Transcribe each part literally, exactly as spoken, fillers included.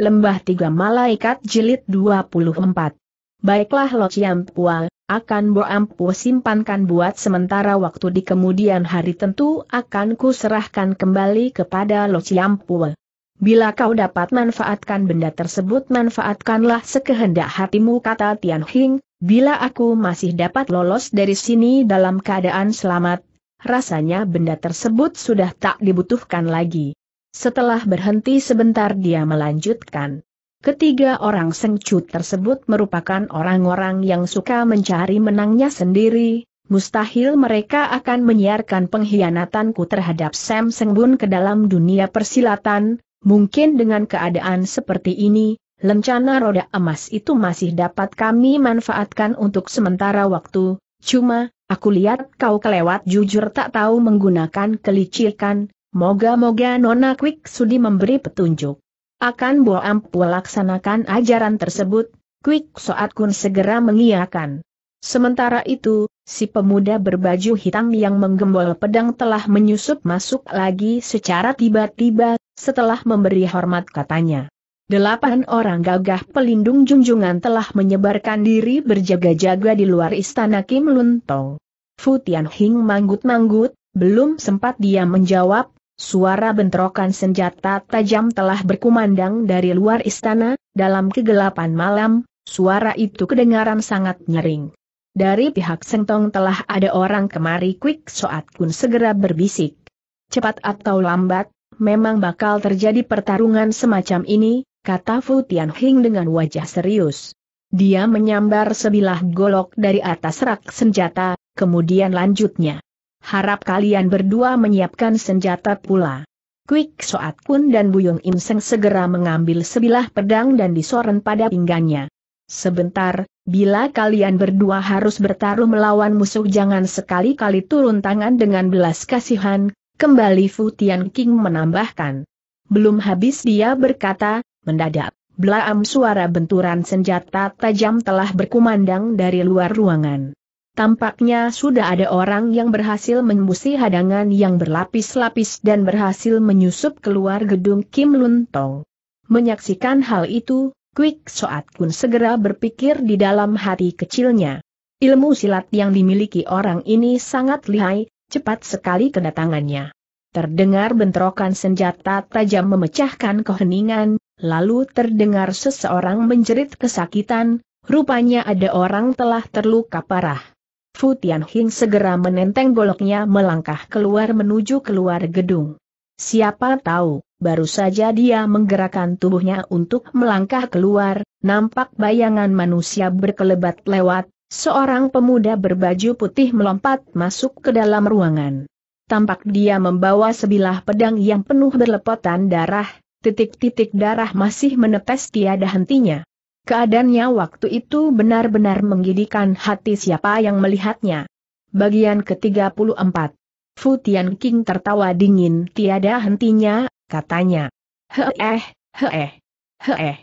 Lembah Tiga Malaikat Jilid dua puluh empat. Baiklah Lociampua, akan Boampua simpankan buat sementara waktu, di kemudian hari tentu akan kuserahkan kembali kepada Lociampua. Bila kau dapat manfaatkan benda tersebut, manfaatkanlah sekehendak hatimu, kata Tianhing. Bila aku masih dapat lolos dari sini dalam keadaan selamat, rasanya benda tersebut sudah tak dibutuhkan lagi. Setelah berhenti sebentar dia melanjutkan. Ketiga orang Seng Chu tersebut merupakan orang-orang yang suka mencari menangnya sendiri. Mustahil mereka akan menyiarkan pengkhianatanku terhadap Sam Sengbun ke dalam dunia persilatan. Mungkin dengan keadaan seperti ini, lencana roda emas itu masih dapat kami manfaatkan untuk sementara waktu. Cuma, aku lihat kau kelewat jujur, tak tahu menggunakan kelicikan. Moga-moga Nona Kwik sudi memberi petunjuk. Akan Boampua laksanakan ajaran tersebut, Kwik Soat Kun segera mengiyakan. Sementara itu, si pemuda berbaju hitam yang menggembol pedang telah menyusup masuk lagi secara tiba-tiba, setelah memberi hormat katanya. Delapan orang gagah pelindung junjungan telah menyebarkan diri berjaga-jaga di luar istana Kim Luntong. Fu Tianheng manggut-manggut, belum sempat dia menjawab. Suara bentrokan senjata tajam telah berkumandang dari luar istana. Dalam kegelapan malam, suara itu kedengaran sangat nyaring. Dari pihak Seng Tong telah ada orang kemari. Kwik Soat Kun segera berbisik. Cepat atau lambat, memang bakal terjadi pertarungan semacam ini, kata Fu Tianheng dengan wajah serius. Dia menyambar sebilah golok dari atas rak senjata, kemudian lanjutnya. Harap kalian berdua menyiapkan senjata pula. Kwik Soat Kun dan Buyung Imseng segera mengambil sebilah pedang dan disoreng pada pinggannya. Sebentar, bila kalian berdua harus bertarung melawan musuh, jangan sekali-kali turun tangan dengan belas kasihan, kembali Fu Tianheng menambahkan. Belum habis dia berkata, mendadak, belaam suara benturan senjata tajam telah berkumandang dari luar ruangan. Tampaknya sudah ada orang yang berhasil menembusi hadangan yang berlapis-lapis dan berhasil menyusup keluar gedung Kim Luntong. Menyaksikan hal itu, Kwik Soat Kun segera berpikir di dalam hati kecilnya. Ilmu silat yang dimiliki orang ini sangat lihai, cepat sekali kedatangannya. Terdengar bentrokan senjata tajam memecahkan keheningan, lalu terdengar seseorang menjerit kesakitan, rupanya ada orang telah terluka parah. Fu Tianheng segera menenteng goloknya melangkah keluar menuju keluar gedung. Siapa tahu, baru saja dia menggerakkan tubuhnya untuk melangkah keluar, nampak bayangan manusia berkelebat lewat, seorang pemuda berbaju putih melompat masuk ke dalam ruangan. Tampak dia membawa sebilah pedang yang penuh berlepotan darah, titik-titik darah masih menetes tiada hentinya. Keadaannya waktu itu benar-benar menggigitkan hati siapa yang melihatnya. Bagian ketiga puluh empat. Fu Tianheng tertawa dingin tiada hentinya, katanya. Heeh, heeh, heeh.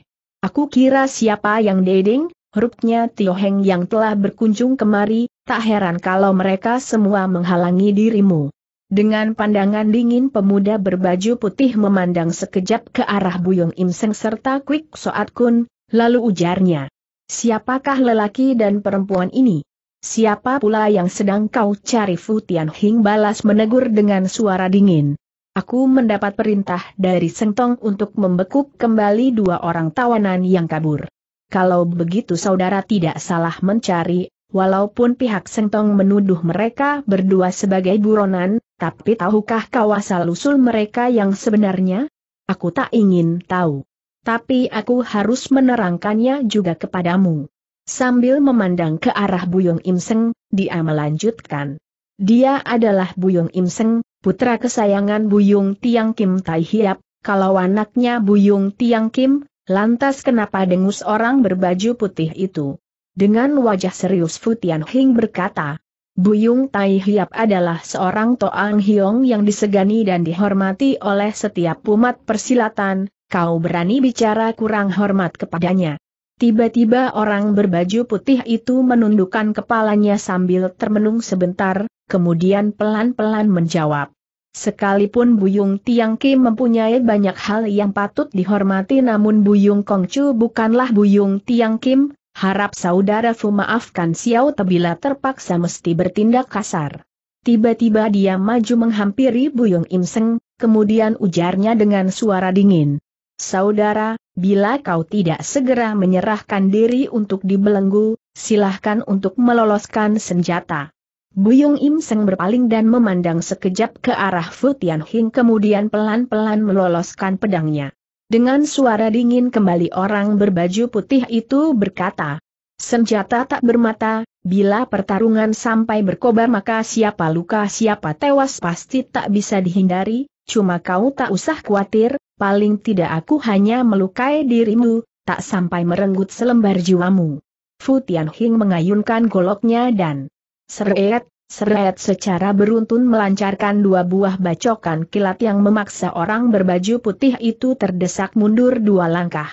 Aku kira siapa yang deding, rupanya Tio Heng yang telah berkunjung kemari, tak heran kalau mereka semua menghalangi dirimu. Dengan pandangan dingin pemuda berbaju putih memandang sekejap ke arah Buyung Imseng serta Kwik Soat Kun. Lalu ujarnya, siapakah lelaki dan perempuan ini? Siapa pula yang sedang kau cari? Fu Tianheng balas menegur dengan suara dingin. Aku mendapat perintah dari Seng Tong untuk membekuk kembali dua orang tawanan yang kabur. Kalau begitu saudara tidak salah mencari, walaupun pihak Seng Tong menuduh mereka berdua sebagai buronan, tapi tahukah kau asal-usul mereka yang sebenarnya? Aku tak ingin tahu. Tapi aku harus menerangkannya juga kepadamu. Sambil memandang ke arah Buyung Imseng, dia melanjutkan. Dia adalah Buyung Imseng, putra kesayangan Buyung Tiang Kim Tai Hiap. Kalau anaknya Buyung Tiang Kim, lantas kenapa dengus orang berbaju putih itu? Dengan wajah serius Fu Tianheng berkata, Buyung Tai Hiap adalah seorang Toang Hiong yang disegani dan dihormati oleh setiap umat persilatan. Kau berani bicara kurang hormat kepadanya. Tiba-tiba orang berbaju putih itu menundukkan kepalanya sambil termenung sebentar, kemudian pelan-pelan menjawab. Sekalipun Buyung Tiang Kim mempunyai banyak hal yang patut dihormati, namun Buyung Kongcu bukanlah Buyung Tiang Kim. Harap saudara Fu maafkan Xiao tebila terpaksa mesti bertindak kasar. Tiba-tiba dia maju menghampiri Buyung Imseng, kemudian ujarnya dengan suara dingin. Saudara, bila kau tidak segera menyerahkan diri untuk dibelenggu, silahkan untuk meloloskan senjata. Buyung Imseng berpaling dan memandang sekejap ke arah Fu Tianheng, kemudian pelan-pelan meloloskan pedangnya. Dengan suara dingin kembali orang berbaju putih itu berkata, "Senjata tak bermata, bila pertarungan sampai berkobar maka siapa luka siapa tewas pasti tak bisa dihindari, cuma kau tak usah khawatir, paling tidak aku hanya melukai dirimu, tak sampai merenggut selembar jiwamu." Fu Tianheng mengayunkan goloknya dan seret, seret secara beruntun melancarkan dua buah bacokan kilat yang memaksa orang berbaju putih itu terdesak mundur dua langkah.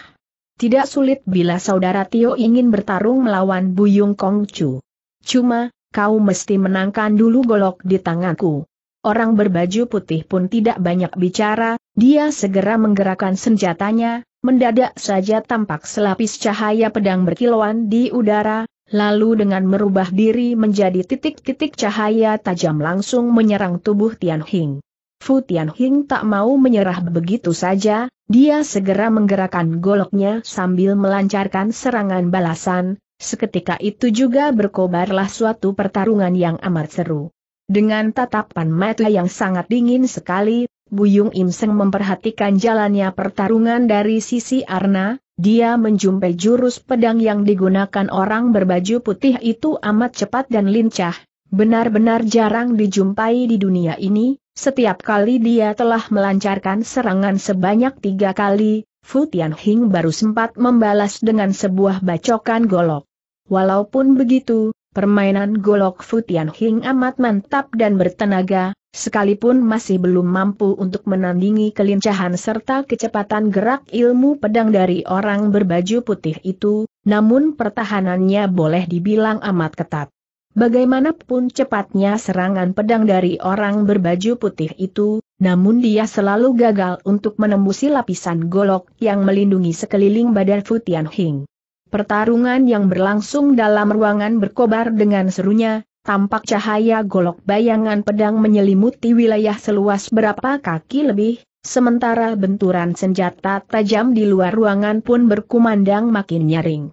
Tidak sulit bila saudara Tio ingin bertarung melawan Buyung Kongcu. Cuma, kau mesti menangkan dulu golok di tanganku. Orang berbaju putih pun tidak banyak bicara, dia segera menggerakkan senjatanya, mendadak saja tampak selapis cahaya pedang berkilauan di udara. Lalu dengan merubah diri menjadi titik-titik cahaya tajam langsung menyerang tubuh Tianhing. Fu Tianhing tak mau menyerah begitu saja, dia segera menggerakkan goloknya sambil melancarkan serangan balasan, seketika itu juga berkobarlah suatu pertarungan yang amat seru. Dengan tatapan mata yang sangat dingin sekali, Buyung Imseng memperhatikan jalannya pertarungan dari sisi arna. Dia menjumpai jurus pedang yang digunakan orang berbaju putih itu amat cepat dan lincah, benar-benar jarang dijumpai di dunia ini. Setiap kali dia telah melancarkan serangan sebanyak tiga kali, Fu Tianheng baru sempat membalas dengan sebuah bacokan golok. Walaupun begitu, permainan golok Fu Tianheng amat mantap dan bertenaga, sekalipun masih belum mampu untuk menandingi kelincahan serta kecepatan gerak ilmu pedang dari orang berbaju putih itu, namun pertahanannya boleh dibilang amat ketat. Bagaimanapun cepatnya serangan pedang dari orang berbaju putih itu, namun dia selalu gagal untuk menembusi lapisan golok yang melindungi sekeliling badan Fu Tianheng. Pertarungan yang berlangsung dalam ruangan berkobar dengan serunya. Tampak cahaya golok bayangan pedang menyelimuti wilayah seluas berapa kaki lebih, sementara benturan senjata tajam di luar ruangan pun berkumandang makin nyaring.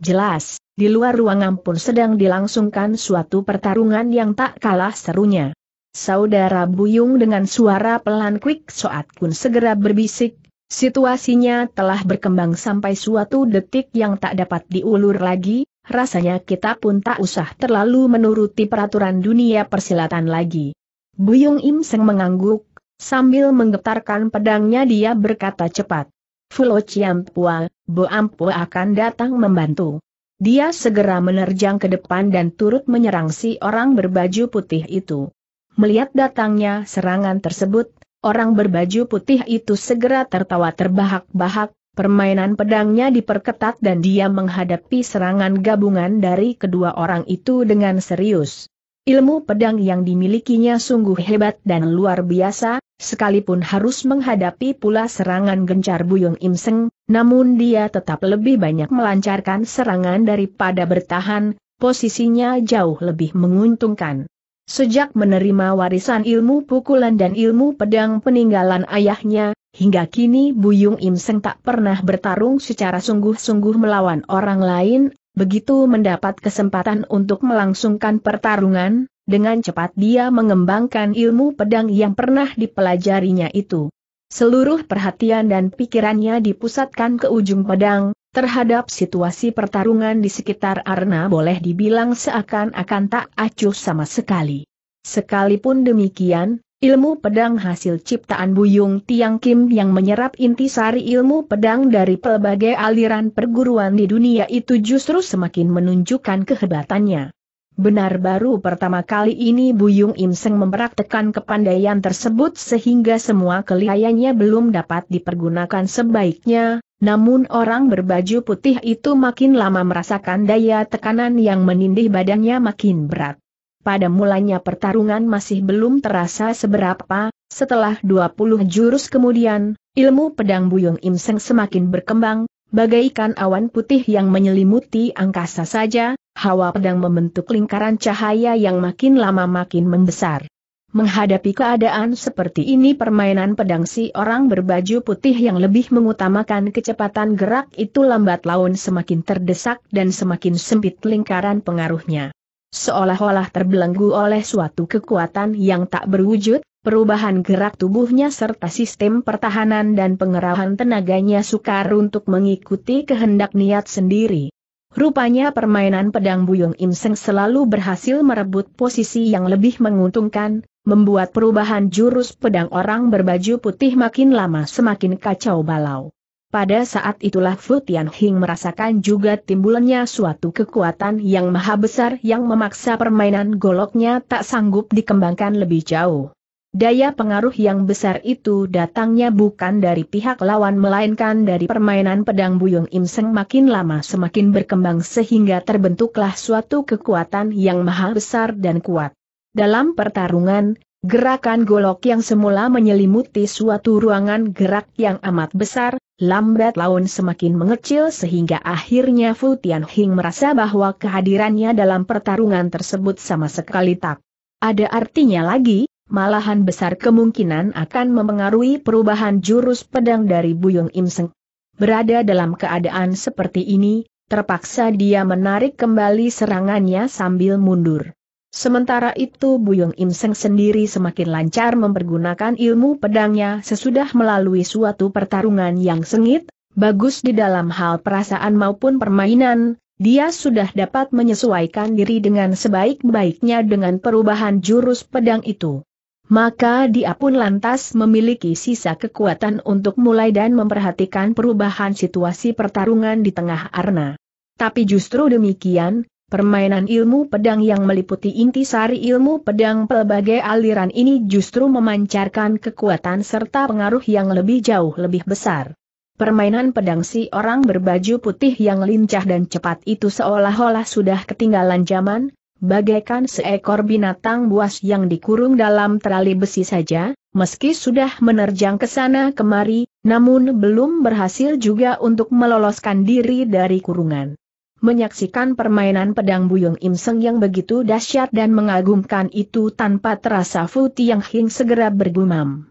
Jelas, di luar ruangan pun sedang dilangsungkan suatu pertarungan yang tak kalah serunya. Saudara Buyung dengan suara pelan Kwik Soat Kun segera berbisik, situasinya telah berkembang sampai suatu detik yang tak dapat diulur lagi. Rasanya kita pun tak usah terlalu menuruti peraturan dunia persilatan lagi. Buyung Imseng mengangguk, sambil menggetarkan pedangnya dia berkata cepat, "Fu Lociampua, Boampua akan datang membantu." Dia segera menerjang ke depan dan turut menyerang si orang berbaju putih itu. Melihat datangnya serangan tersebut, orang berbaju putih itu segera tertawa terbahak-bahak. Permainan pedangnya diperketat dan dia menghadapi serangan gabungan dari kedua orang itu dengan serius. Ilmu pedang yang dimilikinya sungguh hebat dan luar biasa, sekalipun harus menghadapi pula serangan gencar Buyung Imseng, namun dia tetap lebih banyak melancarkan serangan daripada bertahan, posisinya jauh lebih menguntungkan. Sejak menerima warisan ilmu pukulan dan ilmu pedang peninggalan ayahnya, hingga kini Buyung Imseng tak pernah bertarung secara sungguh-sungguh melawan orang lain, begitu mendapat kesempatan untuk melangsungkan pertarungan, dengan cepat dia mengembangkan ilmu pedang yang pernah dipelajarinya itu. Seluruh perhatian dan pikirannya dipusatkan ke ujung pedang, terhadap situasi pertarungan di sekitar arena boleh dibilang seakan-akan tak acuh sama sekali. Sekalipun demikian, ilmu pedang hasil ciptaan Buyung Tiang Kim yang menyerap intisari ilmu pedang dari pelbagai aliran perguruan di dunia itu justru semakin menunjukkan kehebatannya. Benar baru pertama kali ini Buyung Imseng mempraktekkan kepandaian tersebut sehingga semua kelihayannya belum dapat dipergunakan sebaiknya. Namun orang berbaju putih itu makin lama merasakan daya tekanan yang menindih badannya makin berat. Pada mulanya pertarungan masih belum terasa seberapa, Setelah dua puluh jurus kemudian, ilmu pedang Buyung Imseng semakin berkembang, bagaikan awan putih yang menyelimuti angkasa saja, hawa pedang membentuk lingkaran cahaya yang makin lama makin membesar. Menghadapi keadaan seperti ini, permainan pedang si orang berbaju putih yang lebih mengutamakan kecepatan gerak itu lambat laun semakin terdesak dan semakin sempit lingkaran pengaruhnya. Seolah-olah terbelenggu oleh suatu kekuatan yang tak berwujud, perubahan gerak tubuhnya serta sistem pertahanan dan pengerahan tenaganya sukar untuk mengikuti kehendak niat sendiri. Rupanya permainan pedang Buyung Imseng selalu berhasil merebut posisi yang lebih menguntungkan, membuat perubahan jurus pedang orang berbaju putih makin lama semakin kacau balau. Pada saat itulah Fu Tianheng merasakan juga timbulannya suatu kekuatan yang maha besar yang memaksa permainan goloknya tak sanggup dikembangkan lebih jauh. Daya pengaruh yang besar itu datangnya bukan dari pihak lawan melainkan dari permainan pedang Buyung Imseng makin lama semakin berkembang sehingga terbentuklah suatu kekuatan yang maha besar dan kuat. Dalam pertarungan, gerakan golok yang semula menyelimuti suatu ruangan gerak yang amat besar, lambat laun semakin mengecil sehingga akhirnya Fu Tianheng merasa bahwa kehadirannya dalam pertarungan tersebut sama sekali tak ada artinya lagi. Malahan besar kemungkinan akan mempengaruhi perubahan jurus pedang dari Buyung Imseng. Berada dalam keadaan seperti ini, terpaksa dia menarik kembali serangannya sambil mundur. Sementara itu Buyung Imseng sendiri semakin lancar mempergunakan ilmu pedangnya sesudah melalui suatu pertarungan yang sengit, bagus di dalam hal perasaan maupun permainan. Dia sudah dapat menyesuaikan diri dengan sebaik-baiknya dengan perubahan jurus pedang itu. Maka dia pun lantas memiliki sisa kekuatan untuk mulai dan memperhatikan perubahan situasi pertarungan di tengah arena. Tapi justru demikian, permainan ilmu pedang yang meliputi intisari ilmu pedang pelbagai aliran ini justru memancarkan kekuatan serta pengaruh yang lebih jauh lebih besar. Permainan pedang si orang berbaju putih yang lincah dan cepat itu seolah-olah sudah ketinggalan zaman, bagaikan seekor binatang buas yang dikurung dalam terali besi saja, meski sudah menerjang ke sana kemari, namun belum berhasil juga untuk meloloskan diri dari kurungan. Menyaksikan permainan pedang Buyung Imseng yang begitu dahsyat dan mengagumkan itu tanpa terasa Fu Tianheng segera bergumam.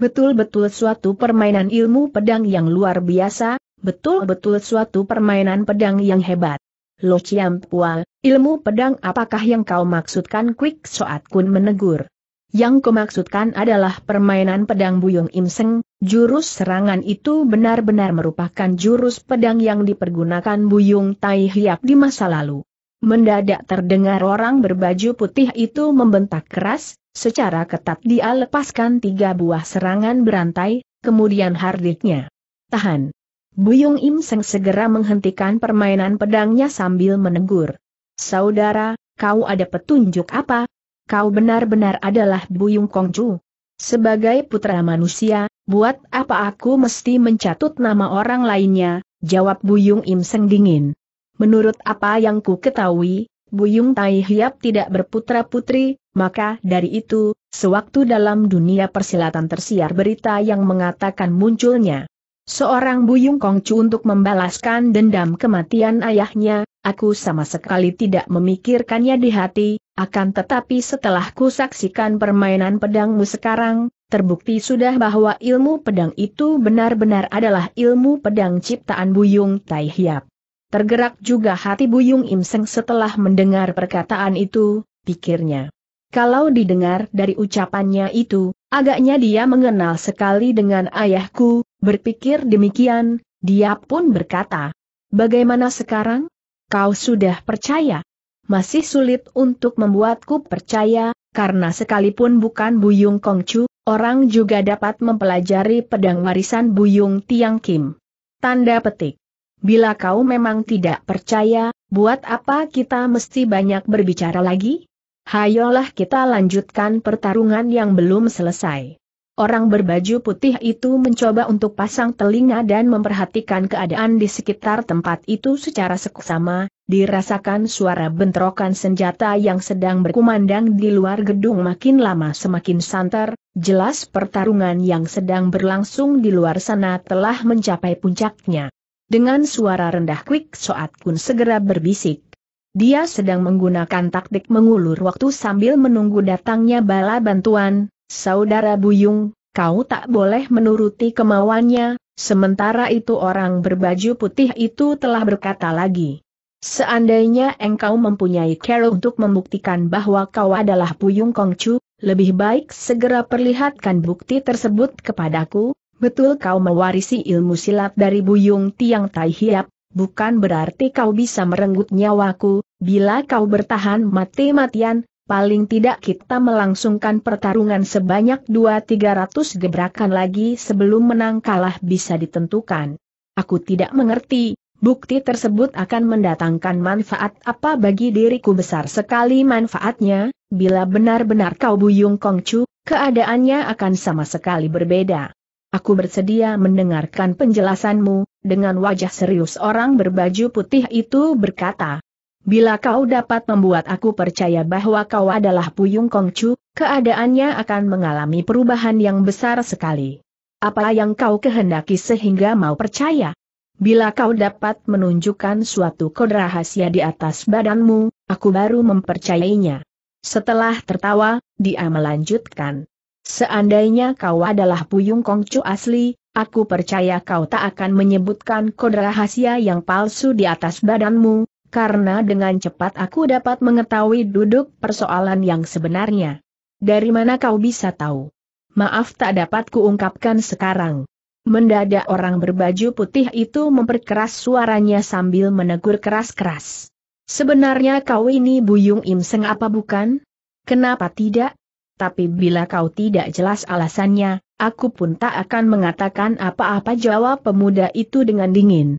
Betul-betul suatu permainan ilmu pedang yang luar biasa, betul-betul suatu permainan pedang yang hebat. Lociampua, ilmu pedang apakah yang kau maksudkan? Kwik Soat Kun menegur. Yang kau maksudkan adalah permainan pedang Buyung Imseng, jurus serangan itu benar-benar merupakan jurus pedang yang dipergunakan Buyung Taihiak di masa lalu. Mendadak terdengar orang berbaju putih itu membentak keras. Secara ketat dia lepaskan tiga buah serangan berantai, kemudian hardiknya. Tahan. Buyung Imseng segera menghentikan permainan pedangnya sambil menegur. Saudara, kau ada petunjuk apa? Kau benar-benar adalah Buyung Kongcu. Sebagai putra manusia, buat apa aku mesti mencatut nama orang lainnya? Jawab Buyung Imseng dingin. Menurut apa yang ku ketahui, Buyung Taihiap tidak berputra-putri, maka dari itu, sewaktu dalam dunia persilatan tersiar berita yang mengatakan munculnya seorang Buyung Kongcu untuk membalaskan dendam kematian ayahnya, aku sama sekali tidak memikirkannya di hati, akan tetapi setelah ku saksikan permainan pedangmu sekarang, terbukti sudah bahwa ilmu pedang itu benar-benar adalah ilmu pedang ciptaan Buyung Taihiap. Tergerak juga hati Buyung Imseng setelah mendengar perkataan itu, pikirnya. Kalau didengar dari ucapannya itu, agaknya dia mengenal sekali dengan ayahku, berpikir demikian, dia pun berkata. Bagaimana sekarang? Kau sudah percaya? Masih sulit untuk membuatku percaya, karena sekalipun bukan Buyung Kongcu, orang juga dapat mempelajari pedang warisan Buyung Tiang Kim. Tanda petik. Bila kau memang tidak percaya, buat apa kita mesti banyak berbicara lagi? Hayolah kita lanjutkan pertarungan yang belum selesai. Orang berbaju putih itu mencoba untuk pasang telinga dan memperhatikan keadaan di sekitar tempat itu secara seksama, dirasakan suara bentrokan senjata yang sedang berkumandang di luar gedung makin lama semakin santer, jelas pertarungan yang sedang berlangsung di luar sana telah mencapai puncaknya. Dengan suara rendah Kwik Soat Kun segera berbisik. Dia sedang menggunakan taktik mengulur waktu sambil menunggu datangnya bala bantuan. Saudara Buyung, kau tak boleh menuruti kemauannya. Sementara itu orang berbaju putih itu telah berkata lagi. Seandainya engkau mempunyai cara untuk membuktikan bahwa kau adalah Buyung Kongcu, lebih baik segera perlihatkan bukti tersebut kepadaku. Betul kau mewarisi ilmu silat dari Buyung Tiang Tai Hiap, bukan berarti kau bisa merenggut nyawaku. Bila kau bertahan mati-matian, paling tidak kita melangsungkan pertarungan sebanyak dua tiga ratus gebrakan lagi sebelum menang kalah bisa ditentukan. Aku tidak mengerti, bukti tersebut akan mendatangkan manfaat apa bagi diriku? Besar sekali manfaatnya. Bila benar-benar kau Buyung Kongcu, keadaannya akan sama sekali berbeda. Aku bersedia mendengarkan penjelasanmu, dengan wajah serius orang berbaju putih itu berkata. Bila kau dapat membuat aku percaya bahwa kau adalah Buyung Kongcu, keadaannya akan mengalami perubahan yang besar sekali. Apa yang kau kehendaki sehingga mau percaya? Bila kau dapat menunjukkan suatu kode rahasia di atas badanmu, aku baru mempercayainya. Setelah tertawa, dia melanjutkan. Seandainya kau adalah Buyung Kongcu asli, aku percaya kau tak akan menyebutkan kode rahasia yang palsu di atas badanmu. Karena dengan cepat aku dapat mengetahui duduk persoalan yang sebenarnya. Dari mana kau bisa tahu? Maaf tak dapat kuungkapkan sekarang. Mendadak orang berbaju putih itu memperkeras suaranya sambil menegur keras-keras. Sebenarnya kau ini Buyung Imseng apa bukan? Kenapa tidak? Tapi bila kau tidak jelas alasannya, aku pun tak akan mengatakan apa-apa, jawab pemuda itu dengan dingin.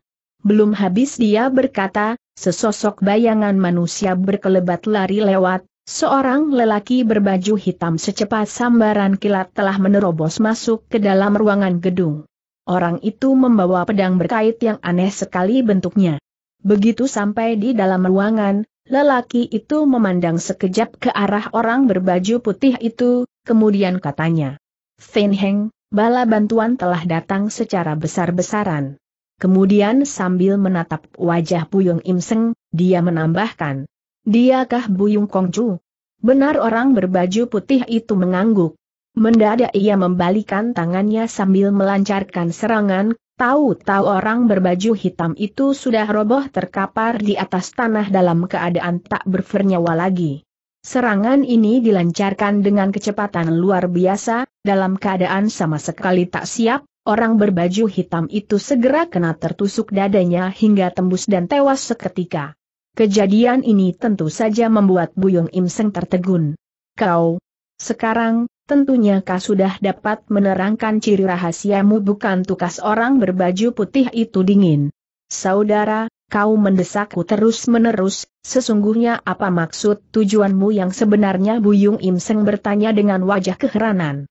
Belum habis dia berkata, sesosok bayangan manusia berkelebat lari lewat, seorang lelaki berbaju hitam secepat sambaran kilat telah menerobos masuk ke dalam ruangan gedung. Orang itu membawa pedang berkait yang aneh sekali bentuknya. Begitu sampai di dalam ruangan, lelaki itu memandang sekejap ke arah orang berbaju putih itu, kemudian katanya, "Sin Heng, bala bantuan telah datang secara besar-besaran." Kemudian sambil menatap wajah Buyung Imseng, dia menambahkan, "Diakah Buyung Kongcu?" Benar, orang berbaju putih itu mengangguk. Mendadak ia membalikan tangannya sambil melancarkan serangan, tahu-tahu orang berbaju hitam itu sudah roboh terkapar di atas tanah dalam keadaan tak bernyawa lagi. Serangan ini dilancarkan dengan kecepatan luar biasa, dalam keadaan sama sekali tak siap. Orang berbaju hitam itu segera kena tertusuk dadanya hingga tembus dan tewas seketika. Kejadian ini tentu saja membuat Buyung Imseng tertegun. Kau, sekarang, tentunya kau sudah dapat menerangkan ciri rahasiamu bukan? Tukas orang berbaju putih itu dingin. Saudara, kau mendesakku terus-menerus, sesungguhnya apa maksud tujuanmu yang sebenarnya? Buyung Imseng bertanya dengan wajah keheranan.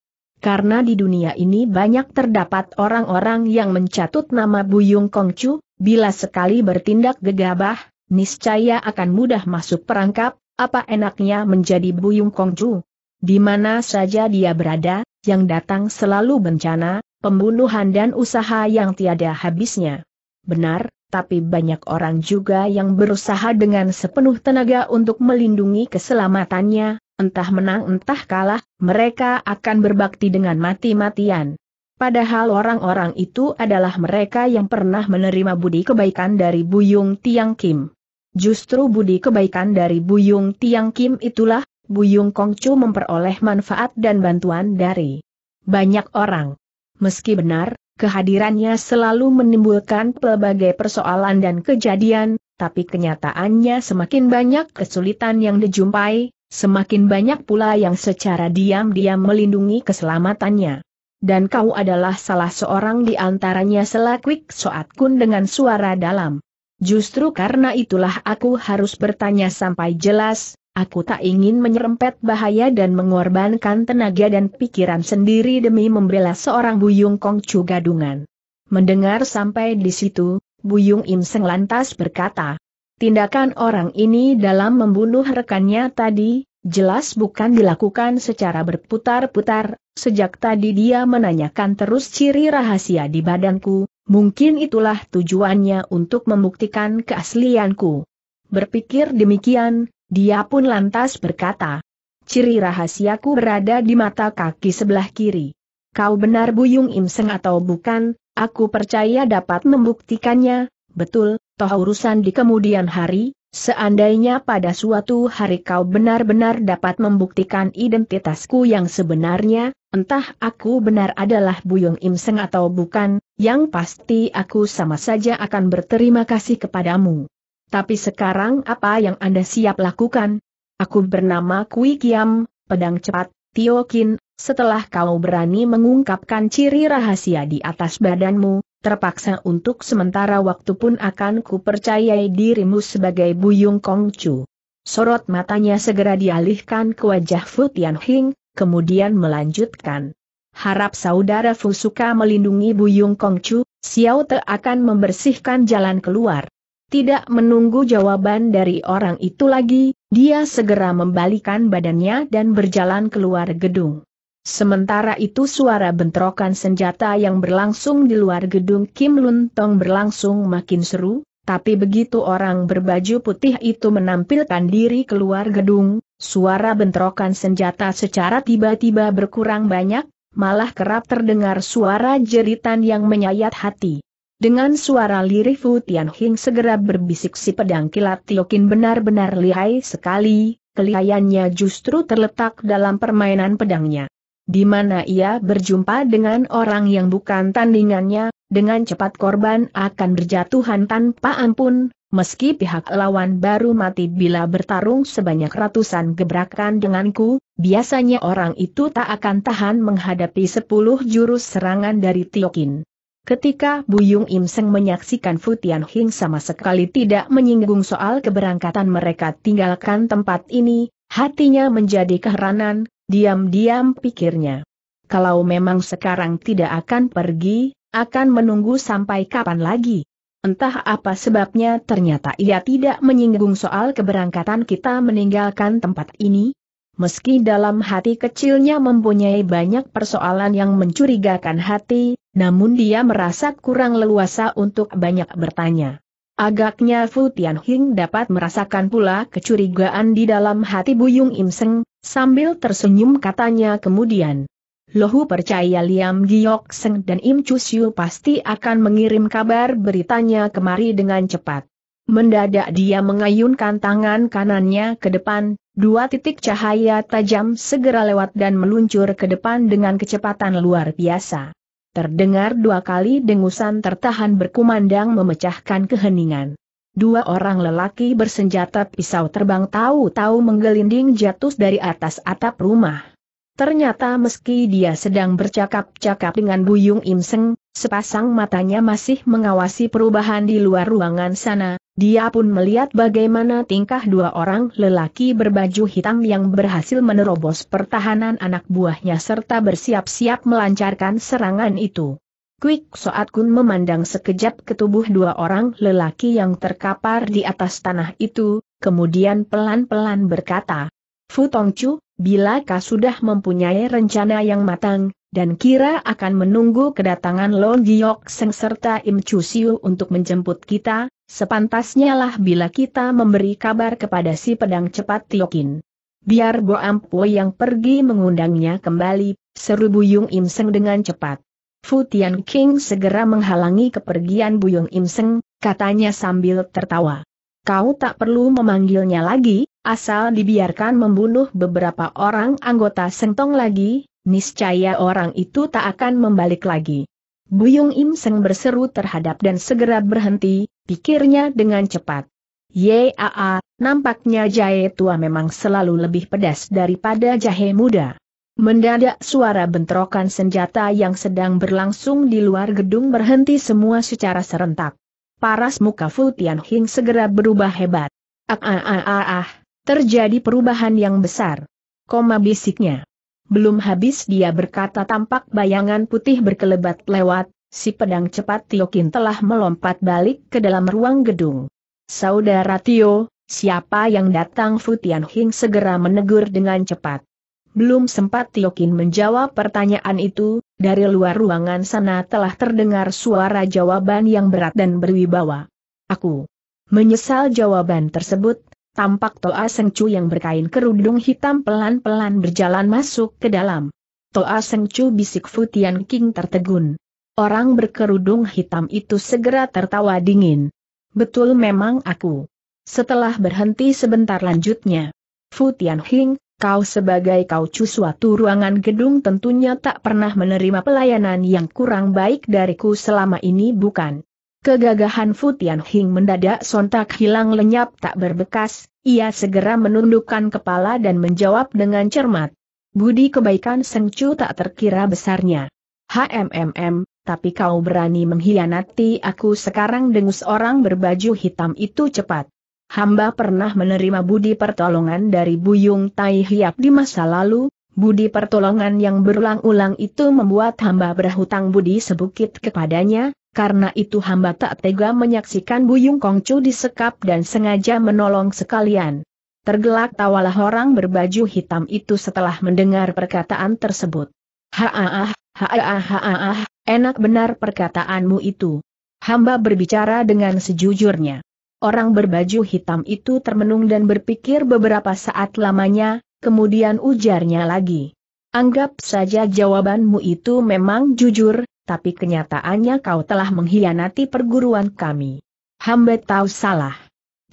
Karena di dunia ini banyak terdapat orang-orang yang mencatut nama Buyung Kongcu, bila sekali bertindak gegabah, niscaya akan mudah masuk perangkap. Apa enaknya menjadi Buyung Kongcu? Di mana saja dia berada, yang datang selalu bencana, pembunuhan dan usaha yang tiada habisnya. Benar, tapi banyak orang juga yang berusaha dengan sepenuh tenaga untuk melindungi keselamatannya. Entah menang entah kalah, mereka akan berbakti dengan mati-matian. Padahal orang-orang itu adalah mereka yang pernah menerima budi kebaikan dari Buyung Tiang Kim. Justru budi kebaikan dari Buyung Tiang Kim itulah, Buyung Kongcu memperoleh manfaat dan bantuan dari banyak orang. Meski benar, kehadirannya selalu menimbulkan pelbagai persoalan dan kejadian, tapi kenyataannya semakin banyak kesulitan yang dijumpai. Semakin banyak pula yang secara diam-diam melindungi keselamatannya. Dan kau adalah salah seorang di antaranya, sela Kwik Soat Kun dengan suara dalam. Justru karena itulah aku harus bertanya sampai jelas, Aku tak ingin menyerempet bahaya dan mengorbankan tenaga dan pikiran sendiri demi membela seorang Buyung Kongcu gadungan." Mendengar sampai di situ, Buyung Imseng lantas berkata, "Tindakan orang ini dalam membunuh rekannya tadi, jelas bukan dilakukan secara berputar-putar. Sejak tadi dia menanyakan terus ciri rahasia di badanku, mungkin itulah tujuannya untuk membuktikan keaslianku." Berpikir demikian, dia pun lantas berkata, "Ciri rahasiaku berada di mata kaki sebelah kiri. Kau benar Buyung Imseng atau bukan, aku percaya dapat membuktikannya." "Betul, toh urusan di kemudian hari, seandainya pada suatu hari kau benar-benar dapat membuktikan identitasku yang sebenarnya, entah aku benar adalah Buyung Imseng atau bukan, yang pasti aku sama saja akan berterima kasih kepadamu. Tapi sekarang apa yang Anda siap lakukan?" "Aku bernama Kui Kiam, pedang cepat, Tio Kin. Setelah kau berani mengungkapkan ciri rahasia di atas badanmu, terpaksa untuk sementara waktu pun akan kupercayai dirimu sebagai Buyung Kongcu." Sorot matanya segera dialihkan ke wajah Fu Tianheng, kemudian melanjutkan, "Harap saudara Fu suka melindungi Buyung Kongcu, Xiao Te akan membersihkan jalan keluar." Tidak menunggu jawaban dari orang itu lagi, dia segera membalikan badannya dan berjalan keluar gedung. Sementara itu suara bentrokan senjata yang berlangsung di luar gedung Kim Luntong berlangsung makin seru, tapi begitu orang berbaju putih itu menampilkan diri keluar gedung, suara bentrokan senjata secara tiba-tiba berkurang banyak, malah kerap terdengar suara jeritan yang menyayat hati. Dengan suara lirih Fu Tianheng segera berbisik, "Si pedang kilat Tio Kin benar-benar lihai sekali, kelihayannya justru terletak dalam permainan pedangnya." Di mana ia berjumpa dengan orang yang bukan tandingannya, dengan cepat korban akan berjatuhan tanpa ampun, meski pihak lawan baru mati bila bertarung sebanyak ratusan gebrakan denganku, biasanya orang itu tak akan tahan menghadapi sepuluh jurus serangan dari Tio Kin. Ketika Buyung Imseng menyaksikan Fu Tianheng sama sekali tidak menyinggung soal keberangkatan mereka tinggalkan tempat ini, hatinya menjadi keheranan, diam-diam pikirnya. Kalau memang sekarang tidak akan pergi, akan menunggu sampai kapan lagi? Entah apa sebabnya ternyata ia tidak menyinggung soal keberangkatan kita meninggalkan tempat ini. Meski dalam hati kecilnya mempunyai banyak persoalan yang mencurigakan hati, namun dia merasa kurang leluasa untuk banyak bertanya. Agaknya Fu Tianheng dapat merasakan pula kecurigaan di dalam hati Buyung Imseng, sambil tersenyum katanya kemudian, "Lohu percaya Liam Giok Seng dan Im Chusyu pasti akan mengirim kabar beritanya kemari dengan cepat." Mendadak dia mengayunkan tangan kanannya ke depan, dua titik cahaya tajam segera lewat dan meluncur ke depan dengan kecepatan luar biasa. Terdengar dua kali dengusan tertahan berkumandang memecahkan keheningan. Dua orang lelaki bersenjata pisau terbang tahu-tahu menggelinding jatuh dari atas atap rumah. Ternyata meski dia sedang bercakap-cakap dengan Buyung Imseng, sepasang matanya masih mengawasi perubahan di luar ruangan sana. Dia pun melihat bagaimana tingkah dua orang lelaki berbaju hitam yang berhasil menerobos pertahanan anak buahnya serta bersiap-siap melancarkan serangan itu. Kwik Soat Kun memandang sekejap ke tubuh dua orang lelaki yang terkapar di atas tanah itu, kemudian pelan-pelan berkata, "Fu Tongcu, bilakah sudah mempunyai rencana yang matang, dan kira akan menunggu kedatangan Liam Giok Seng serta Im Chusyu untuk menjemput kita? Sepantasnya lah bila kita memberi kabar kepada si pedang cepat Tio Kin. Biar Boampua yang pergi mengundangnya kembali," seru Buyung Imseng dengan cepat. Fu Tianheng segera menghalangi kepergian Buyung Imseng, katanya sambil tertawa, "Kau tak perlu memanggilnya lagi, asal dibiarkan membunuh beberapa orang anggota Seng Tong lagi, niscaya orang itu tak akan membalik lagi." Buyung Imseng berseru terhadap dan segera berhenti, pikirnya dengan cepat. "Yaa, nampaknya jahe tua memang selalu lebih pedas daripada jahe muda." Mendadak suara bentrokan senjata yang sedang berlangsung di luar gedung berhenti semua secara serentak. Paras muka Fu Tianheng segera berubah hebat. "Ah ah ah ah, Terjadi perubahan yang besar. Koma bisiknya. Belum habis dia berkata tampak bayangan putih berkelebat lewat, si pedang cepat Tio Kin telah melompat balik ke dalam ruang gedung. Saudara Tio, siapa yang datang? Fu Tianheng segera menegur dengan cepat. Belum sempat Tio Kin menjawab pertanyaan itu, dari luar ruangan sana telah terdengar suara jawaban yang berat dan berwibawa. Aku menyesal. Jawaban tersebut, tampak Toa Sengcu yang berkain kerudung hitam pelan-pelan berjalan masuk ke dalam. Toa Sengcu, bisik Fu Tianheng tertegun. Orang berkerudung hitam itu segera tertawa dingin. Betul, memang aku. Setelah berhenti sebentar lanjutnya. Fu Tianheng, kau sebagai kaucu suatu ruangan gedung tentunya tak pernah menerima pelayanan yang kurang baik dariku selama ini, bukan? Kegagahan Fu Tianheng mendadak sontak hilang lenyap tak berbekas, ia segera menundukkan kepala dan menjawab dengan cermat. Budi kebaikan Seng Chu tak terkira besarnya. HMMM, tapi kau berani mengkhianati aku sekarang, dengus orang berbaju hitam itu cepat. Hamba pernah menerima budi pertolongan dari Buyung Tai Hiap di masa lalu. Budi pertolongan yang berulang-ulang itu membuat hamba berhutang budi sebukit kepadanya. Karena itu hamba tak tega menyaksikan Buyung Kongcu disekap dan sengaja menolong sekalian. Tergelak tawalah orang berbaju hitam itu setelah mendengar perkataan tersebut. Haah, haah, haah, enak benar perkataanmu itu. Hamba berbicara dengan sejujurnya. Orang berbaju hitam itu termenung dan berpikir beberapa saat lamanya, kemudian ujarnya lagi. Anggap saja jawabanmu itu memang jujur. Tapi kenyataannya kau telah mengkhianati perguruan kami. Hamba tahu salah.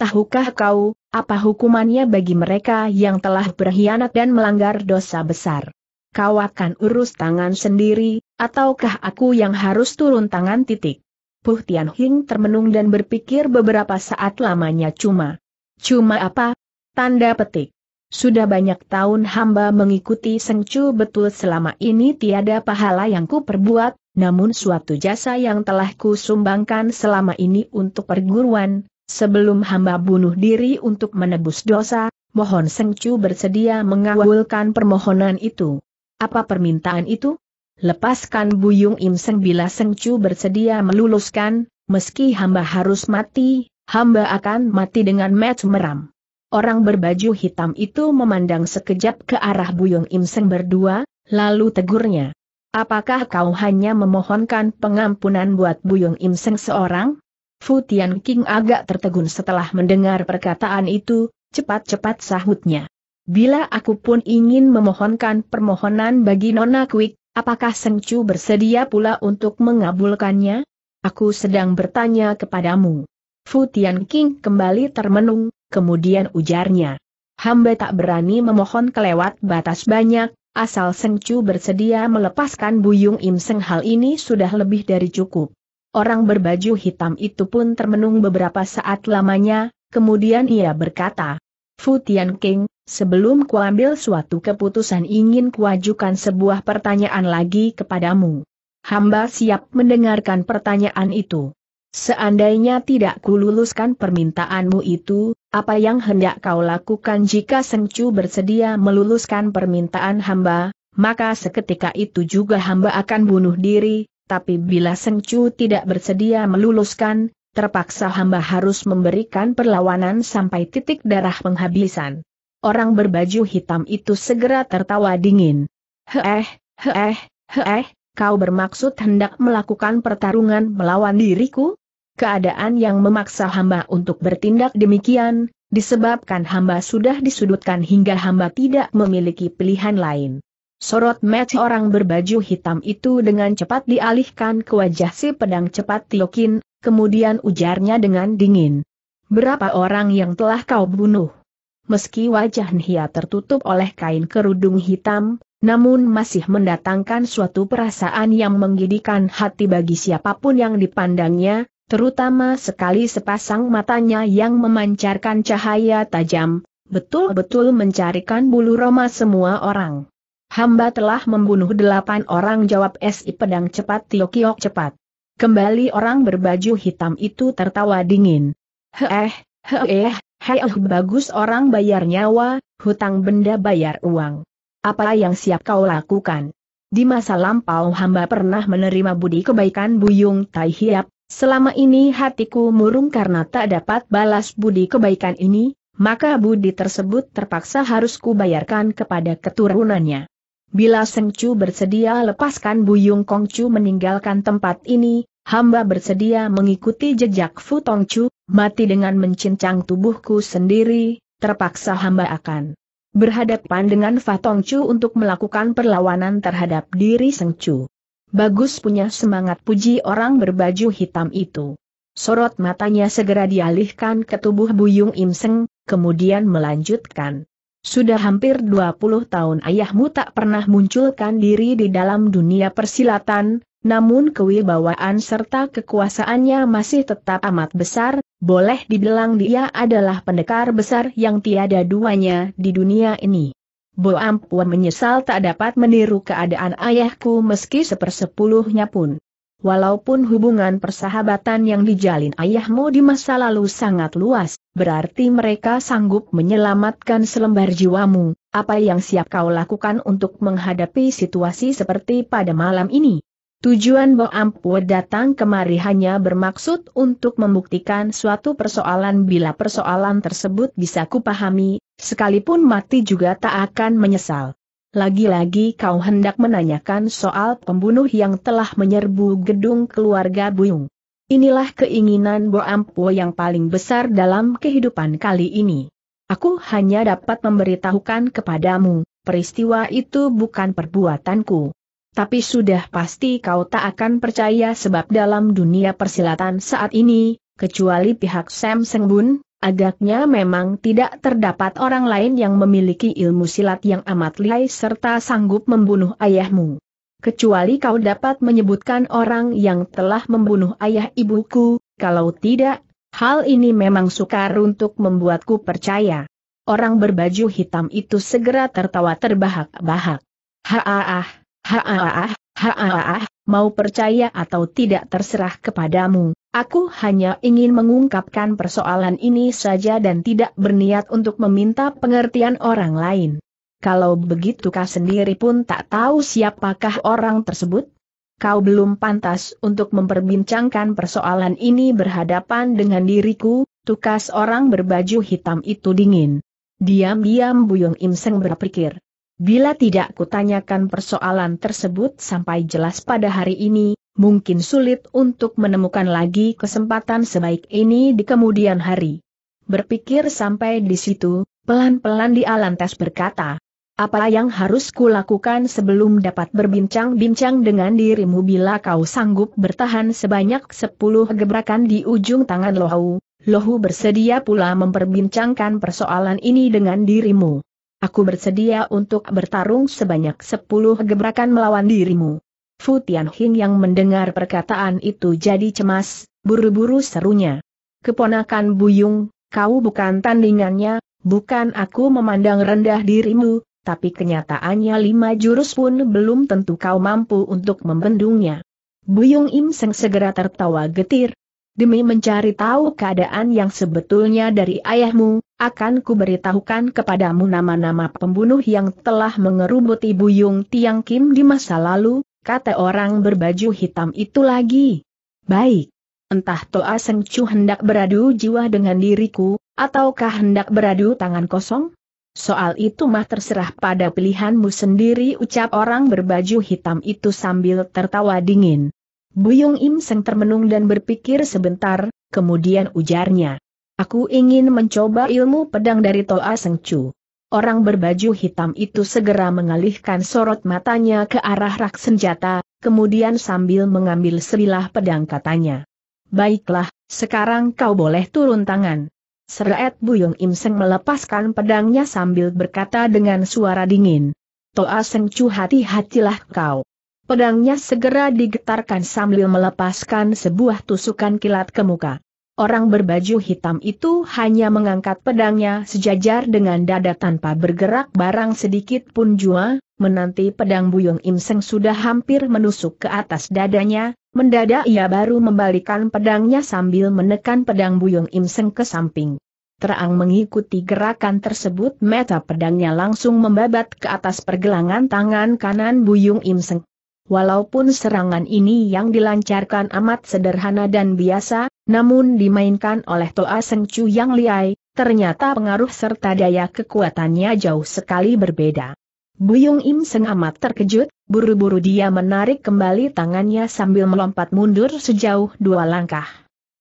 Tahukah kau, apa hukumannya bagi mereka yang telah berkhianat dan melanggar dosa besar? Kau akan urus tangan sendiri, ataukah aku yang harus turun tangan titik? Fu Tianheng termenung dan berpikir beberapa saat lamanya. Cuma. Cuma apa? Tanda petik. Sudah banyak tahun hamba mengikuti Seng Chu, betul selama ini tiada pahala yang ku perbuat, namun suatu jasa yang telah ku sumbangkan selama ini untuk perguruan, sebelum hamba bunuh diri untuk menebus dosa, mohon Seng Chu bersedia mengabulkan permohonan itu. Apa permintaan itu? Lepaskan Buyung Imseng. Bila Seng Chu bersedia meluluskan, meski hamba harus mati, hamba akan mati dengan mati meram. Orang berbaju hitam itu memandang sekejap ke arah Buyung Imseng berdua, lalu tegurnya. Apakah kau hanya memohonkan pengampunan buat Buyung Imseng seorang? Fu Tianheng agak tertegun setelah mendengar perkataan itu, cepat-cepat sahutnya. Bila aku pun ingin memohonkan permohonan bagi Nona Kwik, apakah Seng Chu bersedia pula untuk mengabulkannya? Aku sedang bertanya kepadamu. Fu Tianheng kembali termenung, kemudian ujarnya. Hamba tak berani memohon kelewat batas banyak, asal Seng Chu bersedia melepaskan Buyung Imseng hal ini sudah lebih dari cukup. Orang berbaju hitam itu pun termenung beberapa saat lamanya, kemudian ia berkata. Fu Tianheng, sebelum kuambil suatu keputusan ingin kuajukan sebuah pertanyaan lagi kepadamu. Hamba siap mendengarkan pertanyaan itu. Seandainya tidak kululuskan permintaanmu itu, apa yang hendak kau lakukan? Jika Seng Chu bersedia meluluskan permintaan hamba, maka seketika itu juga hamba akan bunuh diri, tapi bila Seng Chu tidak bersedia meluluskan, terpaksa hamba harus memberikan perlawanan sampai titik darah penghabisan. Orang berbaju hitam itu segera tertawa dingin. Heeh, heeh, heeh, kau bermaksud hendak melakukan pertarungan melawan diriku? Keadaan yang memaksa hamba untuk bertindak demikian, disebabkan hamba sudah disudutkan hingga hamba tidak memiliki pilihan lain. Sorot mata orang berbaju hitam itu dengan cepat dialihkan ke wajah si pedang cepat Tio Kin, kemudian ujarnya dengan dingin. Berapa orang yang telah kau bunuh? Meski wajah Nhia tertutup oleh kain kerudung hitam, namun masih mendatangkan suatu perasaan yang menggigitkan hati bagi siapapun yang dipandangnya, terutama sekali sepasang matanya yang memancarkan cahaya tajam, betul-betul mencarikan bulu roma semua orang. Hamba telah membunuh delapan orang, jawab si pedang cepat Tio Kiok cepat. Kembali orang berbaju hitam itu tertawa dingin. Heeh, heeh, Hei, oh, bagus orang bayar nyawa, hutang benda bayar uang. Apa yang siap kau lakukan? Di masa lampau hamba pernah menerima budi kebaikan Buyung Tai Hiap, selama ini hatiku murung karena tak dapat balas budi kebaikan ini, maka budi tersebut terpaksa harus kubayarkan kepada keturunannya. Bila Seng Chu bersedia lepaskan Buyung Kongcu meninggalkan tempat ini, hamba bersedia mengikuti jejak Fu Tongcu, mati dengan mencincang tubuhku sendiri, terpaksa hamba akan berhadapan dengan Fatong Chu untuk melakukan perlawanan terhadap diri Seng Chu. Bagus punya semangat, puji orang berbaju hitam itu. Sorot matanya segera dialihkan ke tubuh Buyung Imseng, kemudian melanjutkan. Sudah hampir dua puluh tahun ayahmu tak pernah munculkan diri di dalam dunia persilatan, namun kewibawaan serta kekuasaannya masih tetap amat besar. Boleh dibilang dia adalah pendekar besar yang tiada duanya di dunia ini. Boampua menyesal tak dapat meniru keadaan ayahku meski sepersepuluhnya pun. Walaupun hubungan persahabatan yang dijalin ayahmu di masa lalu sangat luas, berarti mereka sanggup menyelamatkan selembar jiwamu. Apa yang siap kau lakukan untuk menghadapi situasi seperti pada malam ini? Tujuan Boampua datang kemari hanya bermaksud untuk membuktikan suatu persoalan. Bila persoalan tersebut bisa kupahami, sekalipun mati juga tak akan menyesal. Lagi-lagi kau hendak menanyakan soal pembunuh yang telah menyerbu gedung keluarga Buyung. Inilah keinginan Boampua yang paling besar dalam kehidupan kali ini. Aku hanya dapat memberitahukan kepadamu, peristiwa itu bukan perbuatanku. Tapi sudah pasti kau tak akan percaya sebab dalam dunia persilatan saat ini, kecuali pihak Sam Sengbun, agaknya memang tidak terdapat orang lain yang memiliki ilmu silat yang amat lihai serta sanggup membunuh ayahmu. Kecuali kau dapat menyebutkan orang yang telah membunuh ayah ibuku, kalau tidak, hal ini memang sukar untuk membuatku percaya. Orang berbaju hitam itu segera tertawa terbahak-bahak. Ha-ha-ha. Haaah, haaah, mau percaya atau tidak terserah kepadamu, aku hanya ingin mengungkapkan persoalan ini saja dan tidak berniat untuk meminta pengertian orang lain. Kalau begitu kau sendiri pun tak tahu siapakah orang tersebut? Kau belum pantas untuk memperbincangkan persoalan ini berhadapan dengan diriku, tukas orang berbaju hitam itu dingin. Diam-diam Buyung Imseng berpikir. Bila tidak kutanyakan persoalan tersebut sampai jelas pada hari ini, mungkin sulit untuk menemukan lagi kesempatan sebaik ini di kemudian hari. Berpikir sampai di situ, pelan-pelan dia lantas berkata, apa yang harus kulakukan sebelum dapat berbincang-bincang dengan dirimu? Bila kau sanggup bertahan sebanyak sepuluh gebrakan di ujung tangan lohu, lohu bersedia pula memperbincangkan persoalan ini dengan dirimu. Aku bersedia untuk bertarung sebanyak sepuluh gebrakan melawan dirimu. Fu Tianheng yang mendengar perkataan itu jadi cemas, buru-buru serunya. Keponakan Buyung, kau bukan tandingannya, bukan aku memandang rendah dirimu, tapi kenyataannya lima jurus pun belum tentu kau mampu untuk membendungnya. Buyung Imseng segera tertawa getir. Demi mencari tahu keadaan yang sebetulnya dari ayahmu, akan kuberitahukan kepadamu nama-nama pembunuh yang telah mengerubuti Buyung Tiang Kim di masa lalu, kata orang berbaju hitam itu lagi. Baik. Entah Toa Sengcu hendak beradu jiwa dengan diriku, ataukah hendak beradu tangan kosong? Soal itu mah terserah pada pilihanmu sendiri, ucap orang berbaju hitam itu sambil tertawa dingin. Buyung Imseng termenung dan berpikir sebentar, kemudian ujarnya. Aku ingin mencoba ilmu pedang dari Toa Sengcu. Orang berbaju hitam itu segera mengalihkan sorot matanya ke arah rak senjata, kemudian sambil mengambil sebilah pedang katanya. Baiklah, sekarang kau boleh turun tangan. Seret Buyung Imseng melepaskan pedangnya sambil berkata dengan suara dingin. Toa Sengcu, hati-hatilah kau. Pedangnya segera digetarkan sambil melepaskan sebuah tusukan kilat ke muka. Orang berbaju hitam itu hanya mengangkat pedangnya sejajar dengan dada tanpa bergerak barang sedikit pun jua, menanti pedang Buyung Imseng sudah hampir menusuk ke atas dadanya, mendadak ia baru membalikkan pedangnya sambil menekan pedang Buyung Imseng ke samping. terang mengikuti gerakan tersebut, mata pedangnya langsung membabat ke atas pergelangan tangan kanan Buyung Imseng. Walaupun serangan ini yang dilancarkan amat sederhana dan biasa, namun dimainkan oleh Toa Sengcu yang lihai, ternyata pengaruh serta daya kekuatannya jauh sekali berbeda. Buyung Imseng amat terkejut, buru-buru dia menarik kembali tangannya sambil melompat mundur sejauh dua langkah.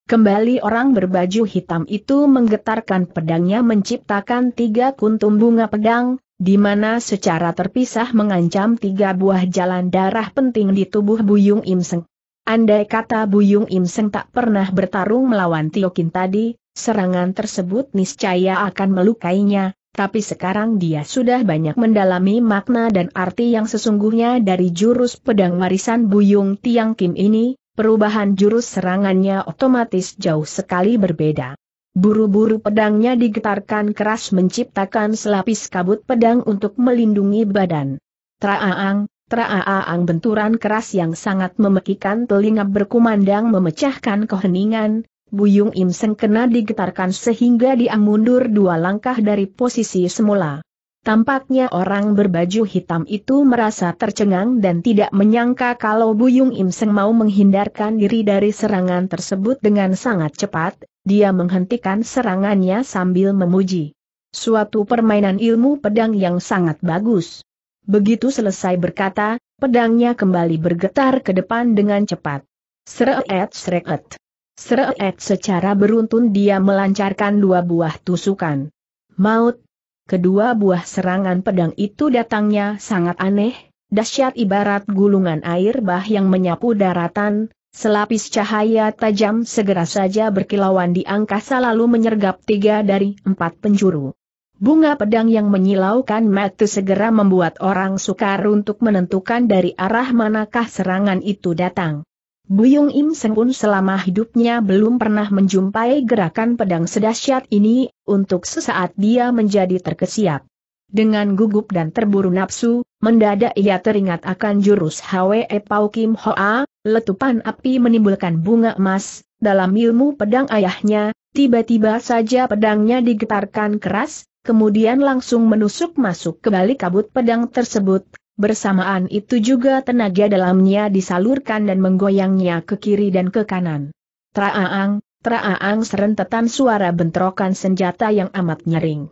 Kembali orang berbaju hitam itu menggetarkan pedangnya menciptakan tiga kuntum bunga pedang, di mana secara terpisah mengancam tiga buah jalan darah penting di tubuh Buyung Imseng. Andai kata Buyung Imseng tak pernah bertarung melawan Tio Kin tadi, serangan tersebut niscaya akan melukainya, tapi sekarang dia sudah banyak mendalami makna dan arti yang sesungguhnya dari jurus pedang warisan Buyung Tiang Kim ini, perubahan jurus serangannya otomatis jauh sekali berbeda. Buru-buru pedangnya digetarkan keras menciptakan selapis kabut pedang untuk melindungi badan. Traaang, traaang benturan keras yang sangat memekikan telinga berkumandang memecahkan keheningan, Buyung Imseng kena digetarkan sehingga dia mundur dua langkah dari posisi semula. Tampaknya orang berbaju hitam itu merasa tercengang dan tidak menyangka kalau Buyung Imseng mau menghindarkan diri dari serangan tersebut dengan sangat cepat. Dia menghentikan serangannya sambil memuji. Suatu permainan ilmu pedang yang sangat bagus. Begitu selesai berkata, pedangnya kembali bergetar ke depan dengan cepat. Seret seret. Seret secara beruntun dia melancarkan dua buah tusukan. Maut. Kedua buah serangan pedang itu datangnya sangat aneh, dahsyat ibarat gulungan air bah yang menyapu daratan. Selapis cahaya tajam segera saja berkilauan di angkasa lalu menyergap tiga dari empat penjuru. Bunga pedang yang menyilaukan mata segera membuat orang sukar untuk menentukan dari arah manakah serangan itu datang. Buyung Imseng pun selama hidupnya belum pernah menjumpai gerakan pedang sedahsyat ini, untuk sesaat dia menjadi terkesiap. Dengan gugup dan terburu nafsu, mendadak ia teringat akan jurus Hwe Pau Kim Hoa, letupan api menimbulkan bunga emas, dalam ilmu pedang ayahnya. Tiba-tiba saja pedangnya digetarkan keras, kemudian langsung menusuk masuk ke balik kabut pedang tersebut, bersamaan itu juga tenaga dalamnya disalurkan dan menggoyangnya ke kiri dan ke kanan. Traaang, traaang serentetan suara bentrokan senjata yang amat nyaring.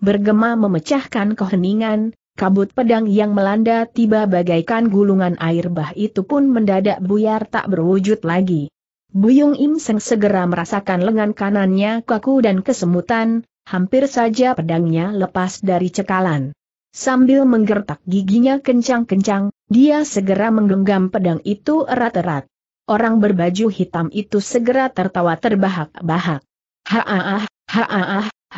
Bergema memecahkan keheningan, kabut pedang yang melanda tiba bagaikan gulungan air bah itu pun mendadak buyar tak berwujud lagi. Buyung Imseng segera merasakan lengan kanannya kaku dan kesemutan, hampir saja pedangnya lepas dari cekalan. Sambil menggertak giginya kencang-kencang, dia segera menggenggam pedang itu erat-erat. Orang berbaju hitam itu segera tertawa terbahak-bahak. Ha-ah, ha-ah. Ha,